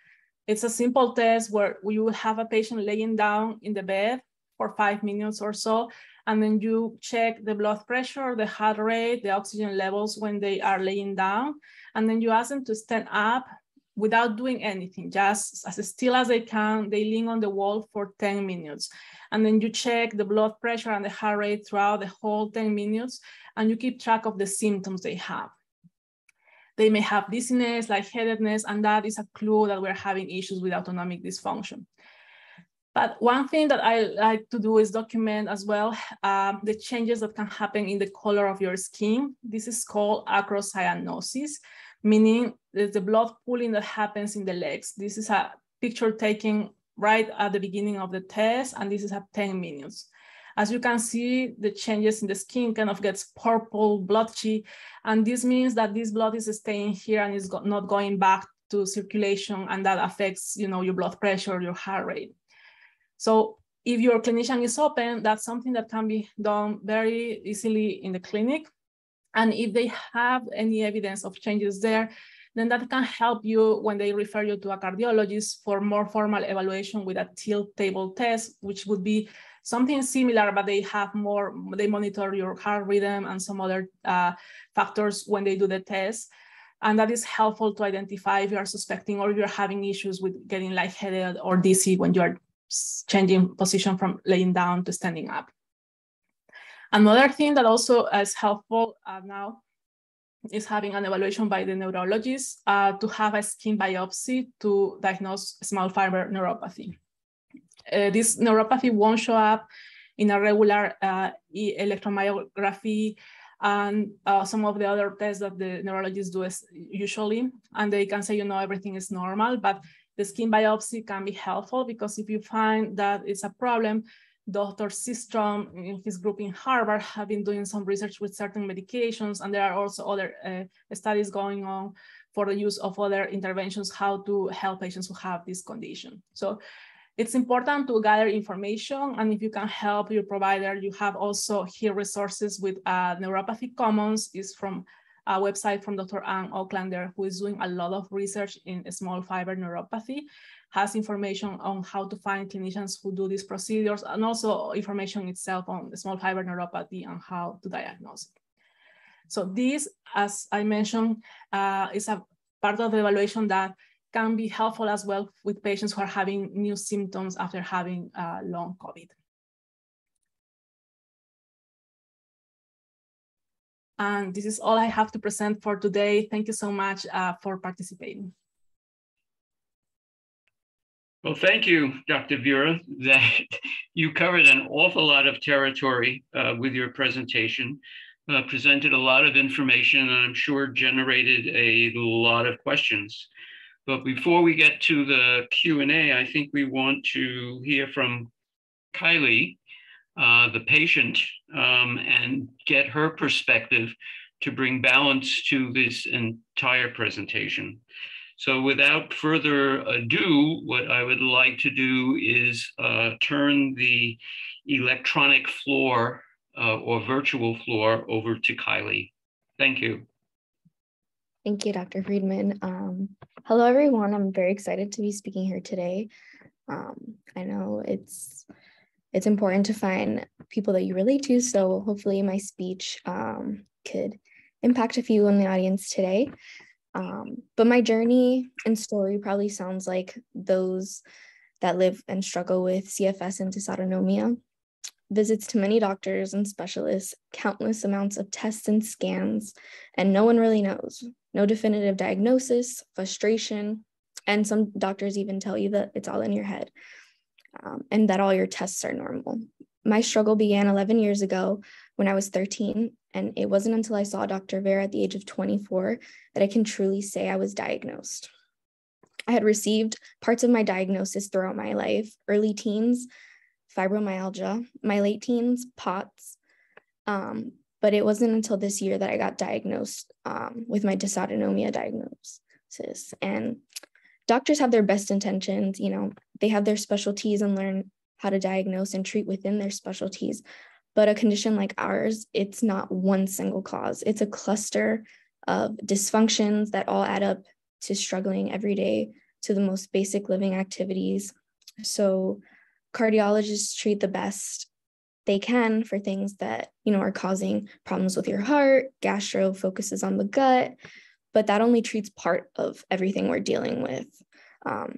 It's a simple test where you will have a patient laying down in the bed for five minutes or so, and then you check the blood pressure, the heart rate, the oxygen levels when they are laying down, and then you ask them to stand up without doing anything, just as still as they can. They lean on the wall for ten minutes. And then you check the blood pressure and the heart rate throughout the whole ten minutes, and you keep track of the symptoms they have. They may have dizziness, lightheadedness, and that is a clue that we're having issues with autonomic dysfunction. But one thing that I like to do is document as well uh, the changes that can happen in the color of your skin. This is called acrocyanosis, meaning there's the blood pooling that happens in the legs. This is a picture taken right at the beginning of the test, and this is at ten minutes. As you can see, the changes in the skin kind of gets purple, blotchy, and this means that this blood is staying here and is not going back to circulation, and that affects, you know, your blood pressure, your heart rate. So if your clinician is open, that's something that can be done very easily in the clinic. And if they have any evidence of changes there, then that can help you when they refer you to a cardiologist for more formal evaluation with a tilt table test, which would be something similar, but they have more, they monitor your heart rhythm and some other uh, factors when they do the test. And that is helpful to identify if you are suspecting or you're having issues with getting lightheaded or dizzy when you're changing position from laying down to standing up. Another thing that also is helpful uh, now is having an evaluation by the neurologist uh, to have a skin biopsy to diagnose small fiber neuropathy. Uh, this neuropathy won't show up in a regular uh, electromyography and uh, some of the other tests that the neurologists do is usually, and they can say, you know, everything is normal, but the skin biopsy can be helpful because if you find that it's a problem, Doctor Sistrom in his group in Harvard have been doing some research with certain medications, and there are also other uh, studies going on for the use of other interventions, how to help patients who have this condition. So it's important to gather information, and if you can help your provider, you have also here resources with uh, Neuropathy Commons is from a website from Doctor Anne Aucklander, who is doing a lot of research in small fiber neuropathy, has information on how to find clinicians who do these procedures, and also information itself on small fiber neuropathy and how to diagnose it. So this, as I mentioned, uh, is a part of the evaluation that can be helpful as well with patients who are having new symptoms after having uh, long COVID. And this is all I have to present for today. Thank you so much uh, for participating. Well, thank you, Doctor Vera. That you covered an awful lot of territory uh, with your presentation, uh, presented a lot of information, and I'm sure generated a lot of questions. But before we get to the Q and A, I think we want to hear from Kylie, Uh, the patient, um, and get her perspective to bring balance to this entire presentation. So without further ado, what I would like to do is uh, turn the electronic floor uh, or virtual floor over to Kylie. Thank you. Thank you, Doctor Friedman. Um, hello, everyone. I'm very excited to be speaking here today. Um, I know it's It's important to find people that you relate to, so hopefully my speech um, could impact a few in the audience today. Um, but my journey and story probably sounds like those that live and struggle with C F S and dysautonomia. Visits to many doctors and specialists, countless amounts of tests and scans, and no one really knows. No definitive diagnosis, frustration, and some doctors even tell you that it's all in your head. Um, and that all your tests are normal. My struggle began eleven years ago when I was thirteen, and it wasn't until I saw Doctor Vera at the age of twenty-four that I can truly say I was diagnosed. I had received parts of my diagnosis throughout my life: early teens, fibromyalgia, my late teens, POTS, um, but it wasn't until this year that I got diagnosed um, with my dysautonomia diagnosis. And doctors have their best intentions, you know, they have their specialties and learn how to diagnose and treat within their specialties. But a condition like ours, it's not one single cause. It's a cluster of dysfunctions that all add up to struggling every day to the most basic living activities. So cardiologists treat the best they can for things that, you know, are causing problems with your heart. Gastro focuses on the gut, but that only treats part of everything we're dealing with. Um,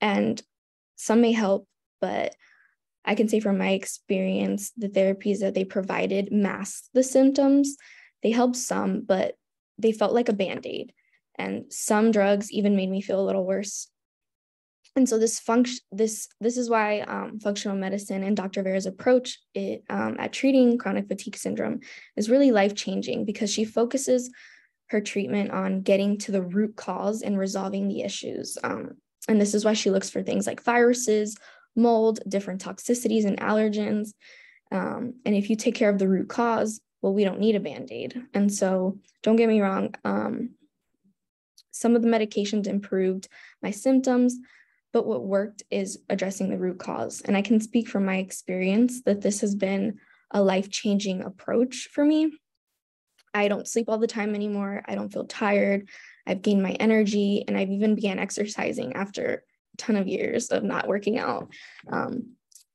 and some may help, but I can say from my experience, the therapies that they provided masked the symptoms. They helped some, but they felt like a Band-Aid. And some drugs even made me feel a little worse. And so this function, this, this is why um, functional medicine and Doctor Vera's approach it, um, at treating chronic fatigue syndrome is really life-changing, because she focuses her treatment on getting to the root cause and resolving the issues. Um, and this is why she looks for things like viruses, mold, different toxicities and allergens. Um, and if you take care of the root cause, well, we don't need a Band-Aid. And so don't get me wrong, um, some of the medications improved my symptoms, but what worked is addressing the root cause. And I can speak from my experience that this has been a life-changing approach for me. I don't sleep all the time anymore. I don't feel tired. I've gained my energy, and I've even began exercising after a ton of years of not working out. Um,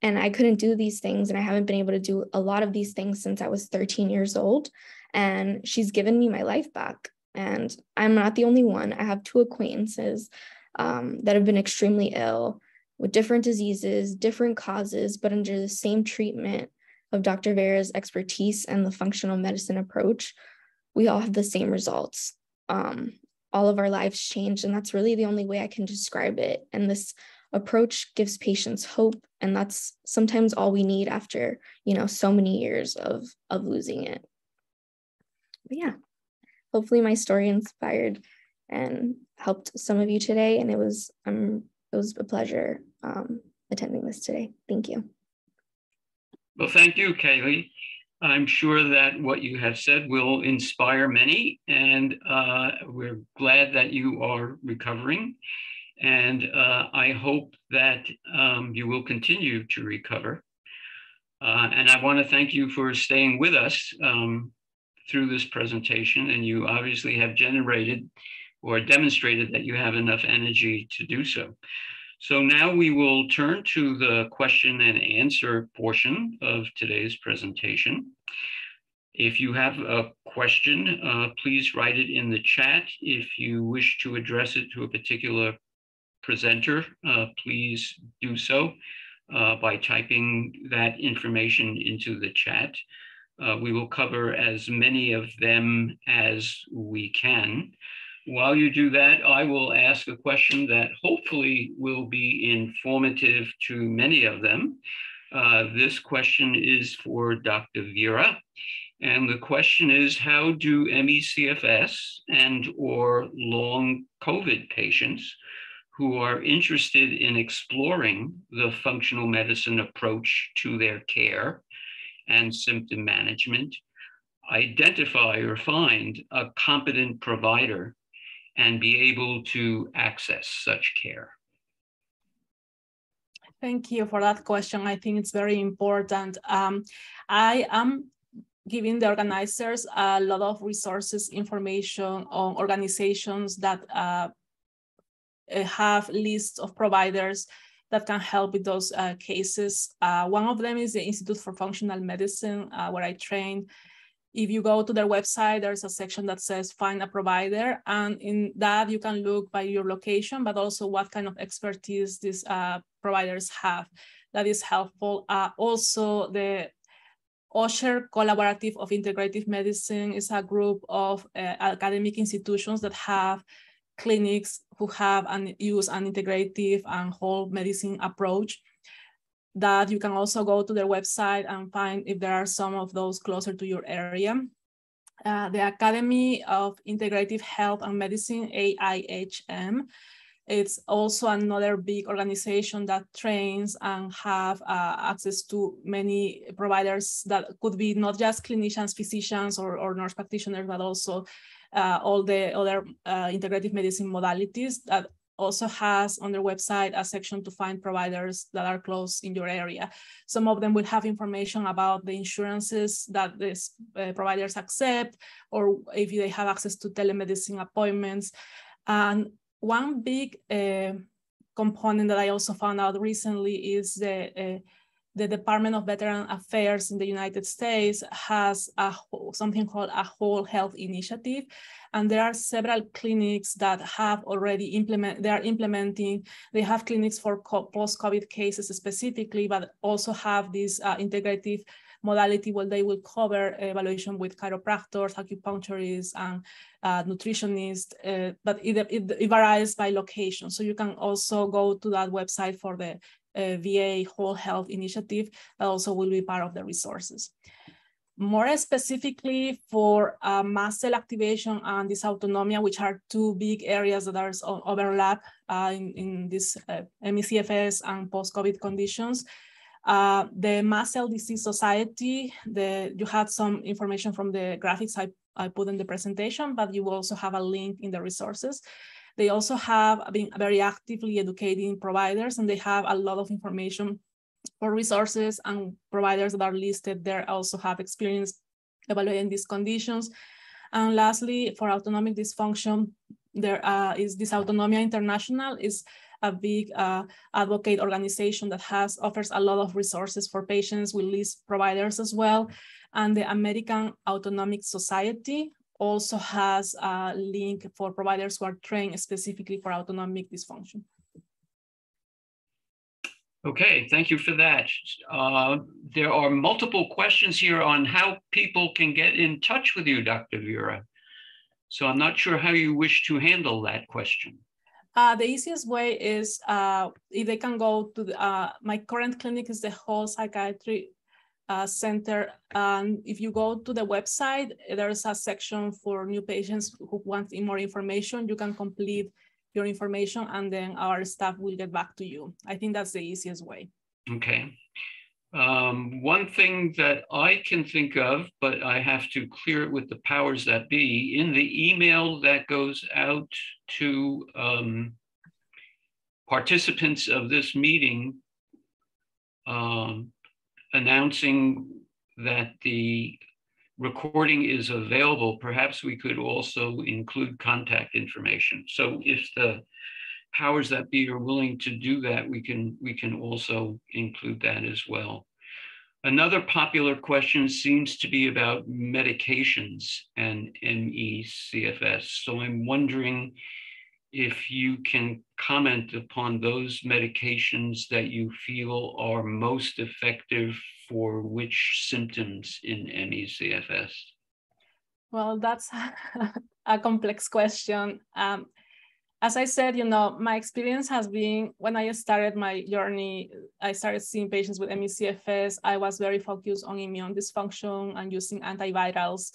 and I couldn't do these things, and I haven't been able to do a lot of these things since I was thirteen years old. And she's given me my life back. And I'm not the only one. I have two acquaintances um, that have been extremely ill with different diseases, different causes, but under the same treatment of Doctor Vera's expertise and the functional medicine approach. we all have the same results. Um, all of our lives change, and that's really the only way I can describe it. And this approach gives patients hope, and that's sometimes all we need after, you know, so many years of, of losing it. But yeah, hopefully my story inspired and helped some of you today. And it was, um, it was a pleasure um, attending this today. Thank you. Well, thank you, Kylie. I'm sure that what you have said will inspire many, and uh, we're glad that you are recovering. And uh, I hope that um, you will continue to recover. Uh, and I want to thank you for staying with us um, through this presentation. And you obviously have generated or demonstrated that you have enough energy to do so. So now we will turn to the question and answer portion of today's presentation. If you have a question, uh, please write it in the chat. If you wish to address it to a particular presenter, uh, please do so uh, by typing that information into the chat. Uh, we will cover as many of them as we can. While you do that, I will ask a question that hopefully will be informative to many of them. Uh, this question is for Doctor Vera. And the question is, how do M E C F S and or long COVID patients who are interested in exploring the functional medicine approach to their care and symptom management identify or find a competent provider and be able to access such care? Thank you for that question. I think it's very important. Um, I am giving the organizers a lot of resources, information on organizations that uh, have lists of providers that can help with those uh, cases. Uh, one of them is the Institute for Functional Medicine, uh, where I trained. If you go to their website, there's a section that says find a provider. And in that, you can look by your location, but also what kind of expertise these uh, providers have. That is helpful. Uh, also, the Osher Collaborative of Integrative Medicine is a group of uh, academic institutions that have clinics who have and use an integrative and whole medicine approach. That you can also go to their website and find if there are some of those closer to your area. Uh, the Academy of Integrative Health and Medicine, A I H M, it's also another big organization that trains and have uh, access to many providers that could be not just clinicians, physicians, or, or nurse practitioners, but also uh, all the other uh, integrative medicine modalities that also has on their website a section to find providers that are close in your area. Some of them will have information about the insurances that these uh, providers accept, or if they have access to telemedicine appointments. And one big uh, component that I also found out recently is the, uh, the Department of Veteran Affairs in the United States has a, something called a Whole Health Initiative. And there are several clinics that have already implement, they are implementing, they have clinics for post-COVID cases specifically, but also have this uh, integrative modality where they will cover evaluation with chiropractors, acupuncturists, and uh, nutritionists, uh, but it, it, it varies by location. So you can also go to that website for the uh, V A Whole Health Initiative that also will be part of the resources. More specifically for uh, mast cell activation and dysautonomia, which are two big areas that are overlap uh, in, in this uh, M E C F S and post-COVID conditions. Uh, the Mast Cell Disease Society, the, you had some information from the graphics I, I put in the presentation, but you also have a link in the resources. They also have been very actively educating providers, and they have a lot of information for resources, and providers that are listed there also have experience evaluating these conditions. And lastly, for autonomic dysfunction, there uh, is Dysautonomia International, is a big uh, advocate organization that has offers a lot of resources for patients. We list providers as well. And the American Autonomic Society also has a link for providers who are trained specifically for autonomic dysfunction. Okay, thank you for that. Uh, there are multiple questions here on how people can get in touch with you, Doctor Vera. So I'm not sure how you wish to handle that question. Uh, the easiest way is uh, if they can go to the, uh, my current clinic is the Whole Psychiatry uh, Center. And if you go to the website, there's a section for new patients who want more information. You can complete your information and then our staff will get back to you. I think that's the easiest way. Okay. Um, one thing that I can think of, but I have to clear it with the powers that be, in the email that goes out to um, participants of this meeting, um, announcing that the recording is available, perhaps we could also include contact information. So if the powers that be are willing to do that, we can we can also include that as well. Another popular question seems to be about medications and M E C F S. So I'm wondering if you can comment upon those medications that you feel are most effective for which symptoms in M E C F S. Well, that's a complex question. Um, As I said, you know, my experience has been when I started my journey, I started seeing patients with M E C F S. I was very focused on immune dysfunction and using antivirals.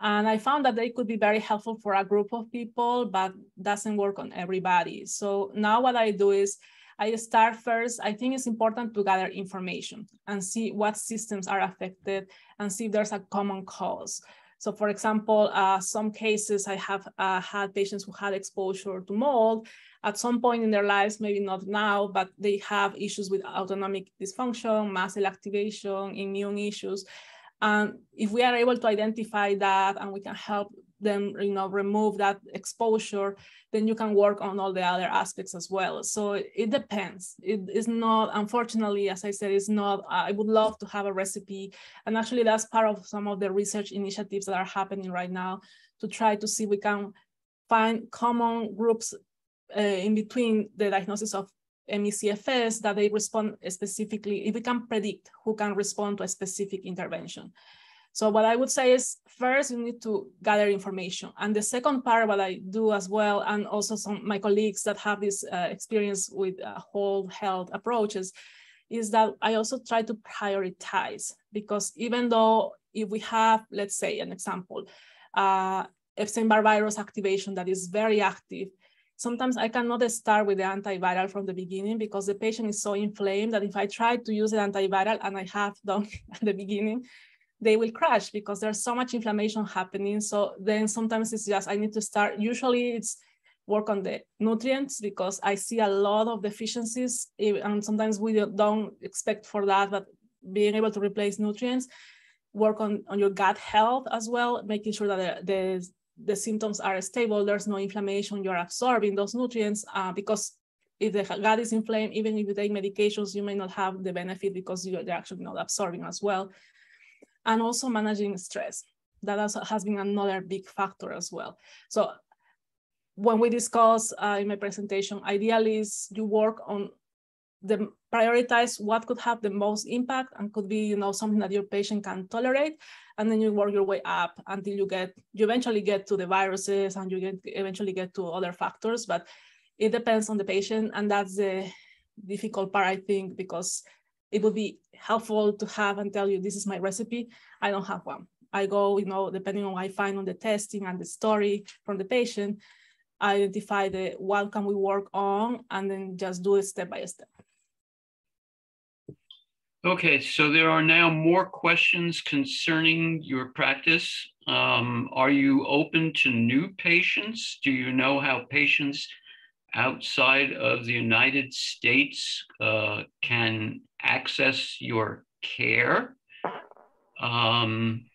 And I found that they could be very helpful for a group of people, but doesn't work on everybody. So now what I do is I start first, I think it's important to gather information and see what systems are affected and see if there's a common cause. So for example, uh, some cases I have uh, had patients who had exposure to mold at some point in their lives, maybe not now, but they have issues with autonomic dysfunction, mast cell activation, immune issues. And if we are able to identify that and we can help them, you know, remove that exposure, then you can work on all the other aspects as well. So it depends. It is not, unfortunately, as I said, it's not, I would love to have a recipe. And actually that's part of some of the research initiatives that are happening right now to try to see we can find common groups uh, in between the diagnosis of M E C F S that they respond specifically, if we can predict who can respond to a specific intervention. So what I would say is first, you need to gather information. And the second part, what I do as well, and also some of my colleagues that have this uh, experience with uh, whole health approaches, is that I also try to prioritize. Because even though if we have, let's say an example, uh, Epstein-Barr virus activation that is very active, sometimes I cannot start with the antiviral from the beginning because the patient is so inflamed that if I try to use an antiviral and I have done at the beginning, they will crash because there's so much inflammation happening. So then sometimes it's just, I need to start, usually it's work on the nutrients because I see a lot of deficiencies and sometimes we don't expect for that, but being able to replace nutrients, work on, on your gut health as well, making sure that the, the, the symptoms are stable, there's no inflammation, you're absorbing those nutrients uh, because if the gut is inflamed, even if you take medications, you may not have the benefit because you're actually not absorbing as well. And also managing stress. That also has been another big factor as well. So when we discuss uh, in my presentation, ideally is you work on the prioritize what could have the most impact and could be, you know, something that your patient can tolerate. And then you work your way up until you get, you eventually get to the viruses and you get eventually get to other factors, but it depends on the patient. And that's the difficult part, I think, because it would be helpful to have and tell you, this is my recipe. I don't have one. I go, you know, depending on what I find on the testing and the story from the patient, I identify the what can we work on and then just do it step by step. Okay, so there are now more questions concerning your practice. Um, are you open to new patients? Do you know how patients outside of the United States uh, can access your care? Um,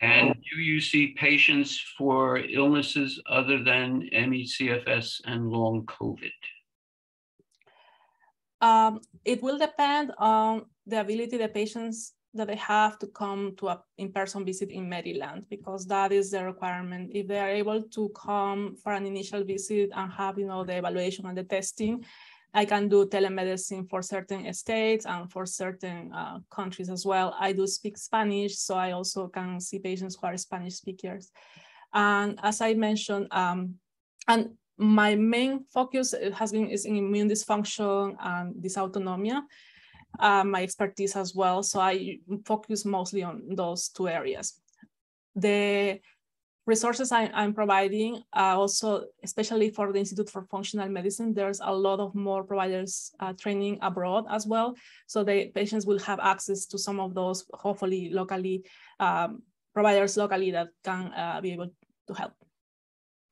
and do you see patients for illnesses other than M E C F S and long COVID? Um, it will depend on the ability of the patients that they have to come to an in-person visit in Maryland, because that is the requirement. If they are able to come for an initial visit and have, you know, the evaluation and the testing, I can do telemedicine for certain states and for certain uh, countries as well. I do speak Spanish, so I also can see patients who are Spanish speakers. And as I mentioned, um, and my main focus has been is in immune dysfunction and dysautonomia, uh, my expertise as well. So I focus mostly on those two areas. The resources I, I'm providing uh, also, especially for the Institute for Functional Medicine, there's a lot of more providers uh, training abroad as well. So the patients will have access to some of those, hopefully locally, um, providers locally that can uh, be able to help.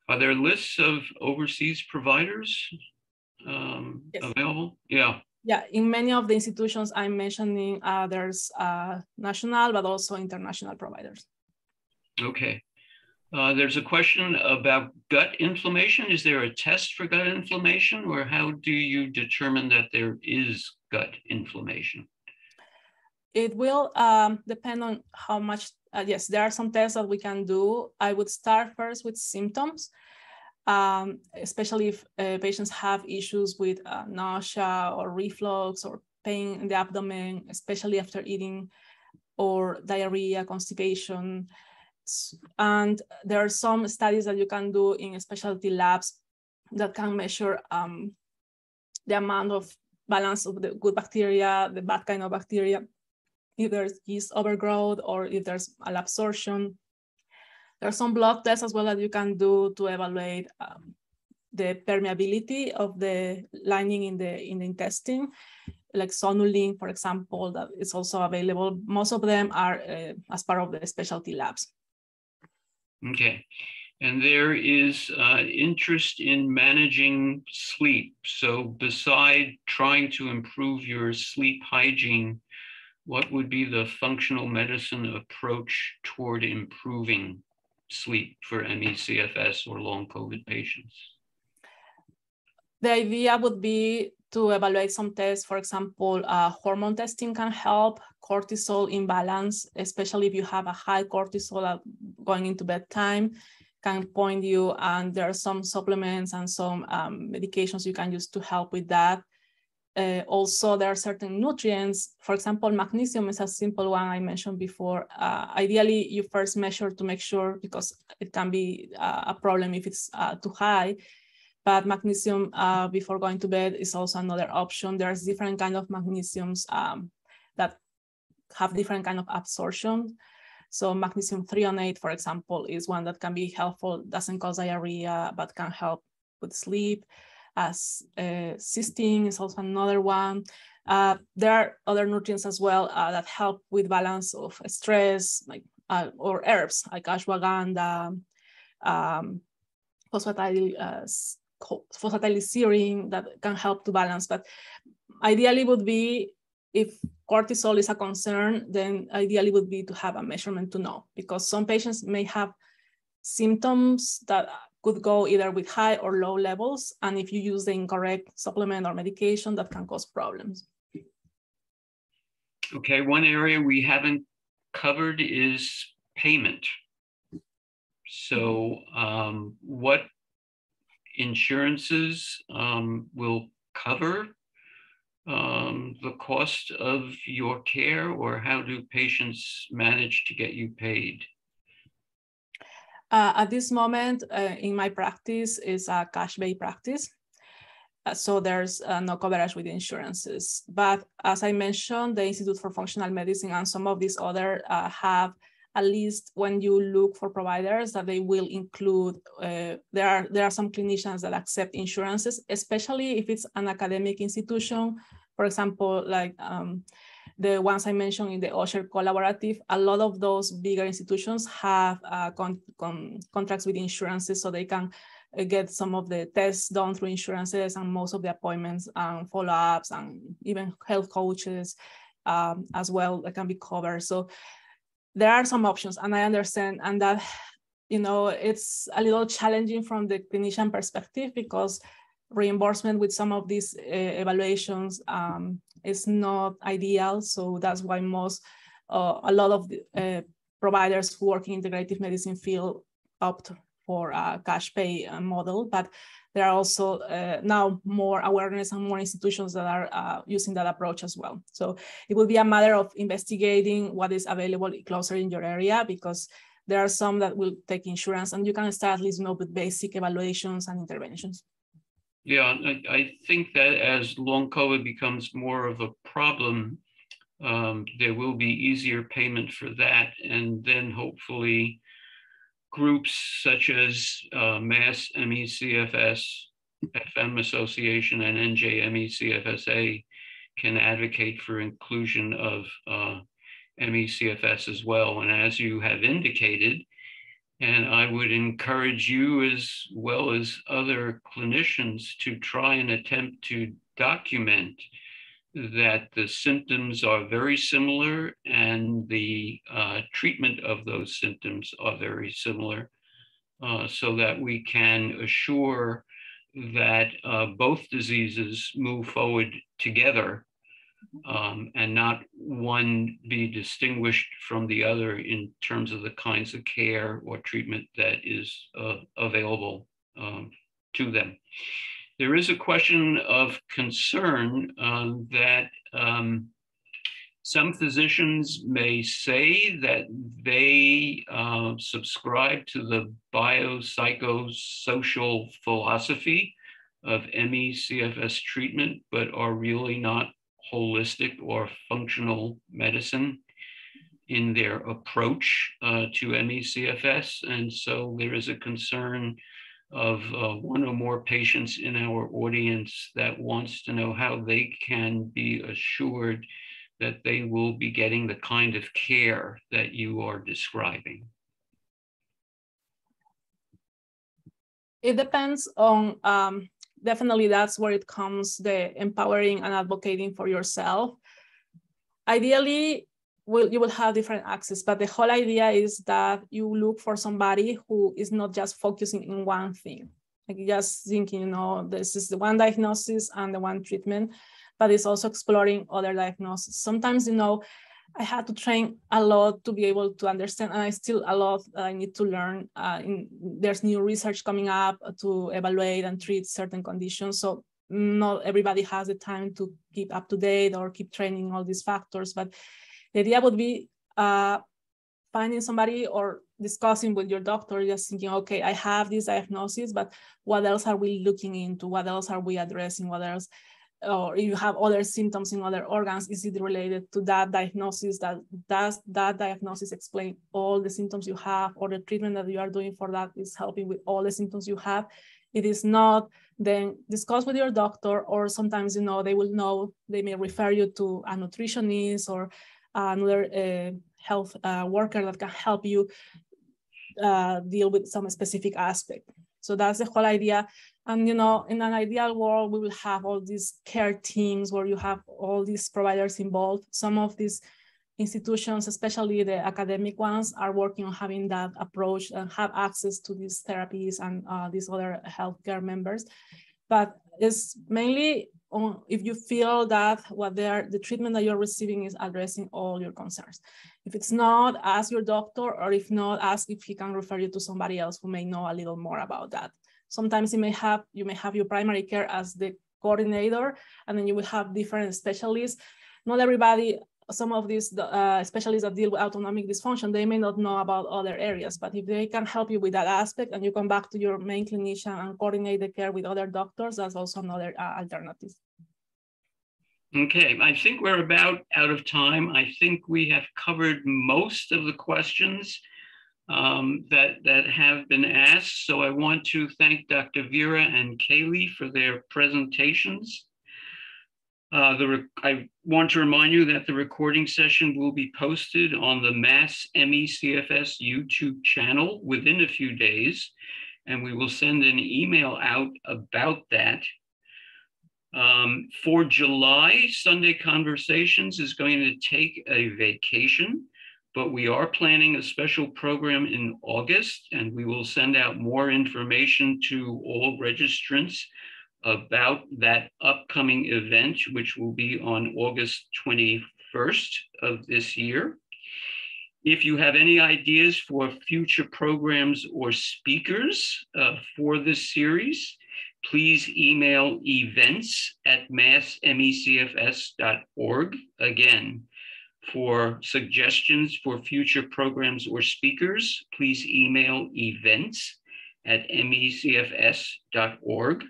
Are there lists of overseas providers um, yes. available? Yeah. Yeah, in many of the institutions I'm mentioning, uh, there's uh, national, but also international providers. Okay. Uh, there's a question about gut inflammation. Is there a test for gut inflammation, or how do you determine that there is gut inflammation? It will um, depend on how much, uh, yes, there are some tests that we can do. I would start first with symptoms, um, especially if uh, patients have issues with uh, nausea or reflux or pain in the abdomen, especially after eating, or diarrhea, constipation. And there are some studies that you can do in specialty labs that can measure um, the amount of balance of the good bacteria, the bad kind of bacteria, if there's yeast overgrowth or if there's malabsorption. There are some blood tests as well that you can do to evaluate um, the permeability of the lining in the, in the intestine, like Sonulin, for example, that is also available. Most of them are uh, as part of the specialty labs. Okay, and there is uh, interest in managing sleep. So beside trying to improve your sleep hygiene, what would be the functional medicine approach toward improving sleep for M E C F S or long COVID patients? The idea would be to evaluate some tests. For example, uh, hormone testing can help, cortisol imbalance, especially if you have a high cortisol going into bedtime, can point you, and there are some supplements and some um, medications you can use to help with that. Uh, also, there are certain nutrients, for example, magnesium is a simple one I mentioned before. Uh, ideally, you first measure to make sure, because it can be uh, a problem if it's uh, too high. But magnesium uh, before going to bed is also another option. There's different kinds of magnesiums um, that have different kinds of absorption. So magnesium threonate, for example, is one that can be helpful, doesn't cause diarrhea, but can help with sleep. As uh, cysteine is also another one. Uh, there are other nutrients as well uh, that help with balance of stress, like uh, or herbs like ashwagandha, um, phosphatidylserine, uh, phosphatidylserine that can help to balance. But ideally would be, if cortisol is a concern, then ideally would be to have a measurement to know, because some patients may have symptoms that could go either with high or low levels. And if you use the incorrect supplement or medication, that can cause problems. Okay, one area we haven't covered is payment. So um, what insurances um, will cover um, the cost of your care, or how do patients manage to get you paid? Uh, at this moment, uh, in my practice, is a cash-based practice. Uh, so there's uh, no coverage with insurances. But as I mentioned, the Institute for Functional Medicine and some of these other uh, have at least when you look for providers that they will include, uh, there are there are some clinicians that accept insurances, especially if it's an academic institution. For example, like um, the ones I mentioned in the Osher Collaborative, a lot of those bigger institutions have uh, con con contracts with insurances, so they can uh, get some of the tests done through insurances and most of the appointments and follow-ups and even health coaches um, as well that can be covered. So there are some options, and I understand, and that, you know, it's a little challenging from the clinician perspective, because reimbursement with some of these uh, evaluations um, is not ideal. So that's why most, uh, a lot of the, uh, providers who work in integrative medicine field opt for a cash pay uh, model, but there are also uh, now more awareness and more institutions that are uh, using that approach as well. So it will be a matter of investigating what is available closer in your area, because there are some that will take insurance, and you can start at least, you know, with basic evaluations and interventions. Yeah, I, I think that as long COVID becomes more of a problem, um, there will be easier payment for that. And then hopefully groups such as uh, Mass M E C F S, F M Association, and N J M E C F S A can advocate for inclusion of uh, M E C F S as well. And as you have indicated, and I would encourage you as well as other clinicians to try and attempt to document that the symptoms are very similar and the uh, treatment of those symptoms are very similar, uh, so that we can assure that uh, both diseases move forward together, Um, and not one be distinguished from the other in terms of the kinds of care or treatment that is uh, available um, to them. There is a question of concern uh, that um, some physicians may say that they uh, subscribe to the biopsychosocial philosophy of M E C F S treatment, but are really not holistic or functional medicine in their approach uh, to M E C F S. And so there is a concern of uh, one or more patients in our audience that wants to know how they can be assured that they will be getting the kind of care that you are describing. It depends on um... Definitely, that's where it comes, the empowering and advocating for yourself. Ideally, will, you will have different access, but the whole idea is that you look for somebody who is not just focusing on one thing, like just thinking, you know, this is the one diagnosis and the one treatment, but it's also exploring other diagnoses. Sometimes, you know, I had to train a lot to be able to understand, and I still a lot uh, I need to learn. Uh, in, there's new research coming up to evaluate and treat certain conditions. So not everybody has the time to keep up to date or keep training all these factors. But the idea would be uh, finding somebody or discussing with your doctor, just thinking, okay, I have this diagnosis, but what else are we looking into? What else are we addressing? What else? Or if you have other symptoms in other organs, is it related to that diagnosis? That does that diagnosis explain all the symptoms you have, or the treatment that you are doing for that is helping with all the symptoms you have? If it is not, then discuss with your doctor, or sometimes, you know, they will know, they may refer you to a nutritionist or another uh, health uh, worker that can help you uh, deal with some specific aspect. So that's the whole idea. And, you know, in an ideal world, we will have all these care teams where you have all these providers involved. Some of these institutions, especially the academic ones, are working on having that approach and have access to these therapies and uh, these other healthcare members. But it's mainly on if you feel that what they are, the treatment that you're receiving is addressing all your concerns. If it's not, ask your doctor, or if not, ask if he can refer you to somebody else who may know a little more about that. Sometimes you may have you may have your primary care as the coordinator, and then you will have different specialists. Not everybody, some of these uh, specialists that deal with autonomic dysfunction, they may not know about other areas, but if they can help you with that aspect and you come back to your main clinician and coordinate the care with other doctors, that's also another uh, alternative. Okay, I think we're about out of time. I think we have covered most of the questions Um, that, that have been asked. So I want to thank Doctor Vera and Kylie for their presentations. Uh, the I want to remind you that the recording session will be posted on the Mass M E C F S YouTube channel within a few days, and we will send an email out about that. Um, for July, Sunday Conversations is going to take a vacation, but we are planning a special program in August, and we will send out more information to all registrants about that upcoming event, which will be on August twenty-first of this year. If you have any ideas for future programs or speakers uh, for this series, please email events at mass M E C F S dot org. Again, for suggestions for future programs or speakers, please email events at M E C F S dot org.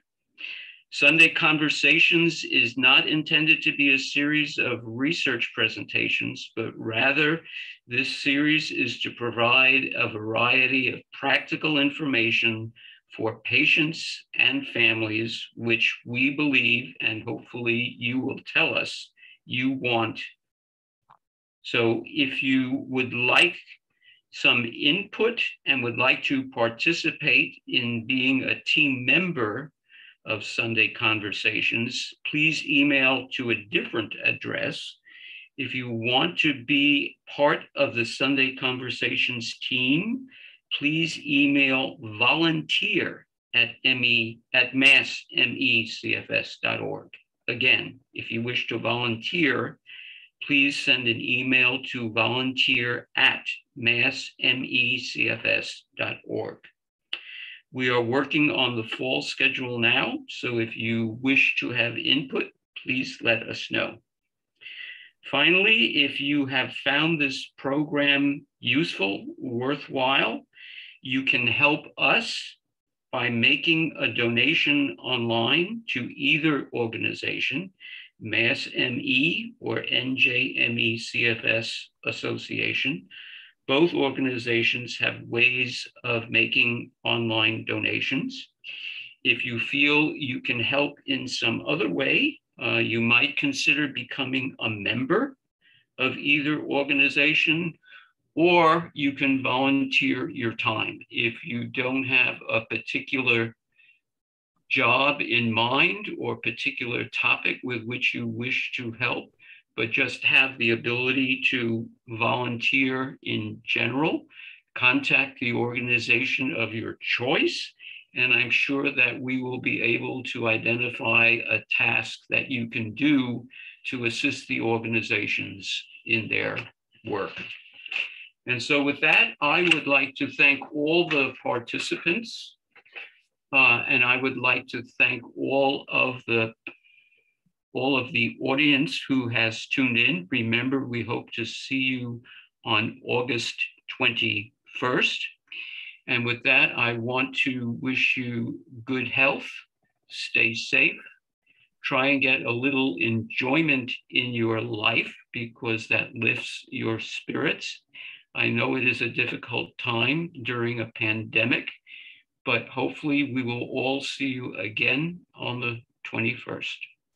Sunday Conversations is not intended to be a series of research presentations, but rather this series is to provide a variety of practical information for patients and families, which we believe, and hopefully you will tell us, you want. So if you would like some input and would like to participate in being a team member of Sunday Conversations, please email to a different address. If you want to be part of the Sunday Conversations team, please email volunteer at me at mass M E C F S dot org. Again, if you wish to volunteer, please send an email to volunteer at mass M E C F S dot org. We are working on the fall schedule now, so if you wish to have input, please let us know. Finally, if you have found this program useful, worthwhile, you can help us by making a donation online to either organization, Mass M E or N J M E C F S Association. Both organizations have ways of making online donations. If you feel you can help in some other way, uh, you might consider becoming a member of either organization, or you can volunteer your time. If you don't have a particular job in mind or particular topic with which you wish to help, but just have the ability to volunteer in general, contact the organization of your choice, and I'm sure that we will be able to identify a task that you can do to assist the organizations in their work. And so with that, I would like to thank all the participants, uh, and I would like to thank all of the all of the audience who has tuned in. Remember, we hope to see you on August twenty-first. And with that, I want to wish you good health, stay safe, try and get a little enjoyment in your life because that lifts your spirits. I know it is a difficult time during a pandemic, but hopefully we will all see you again on the twenty-first.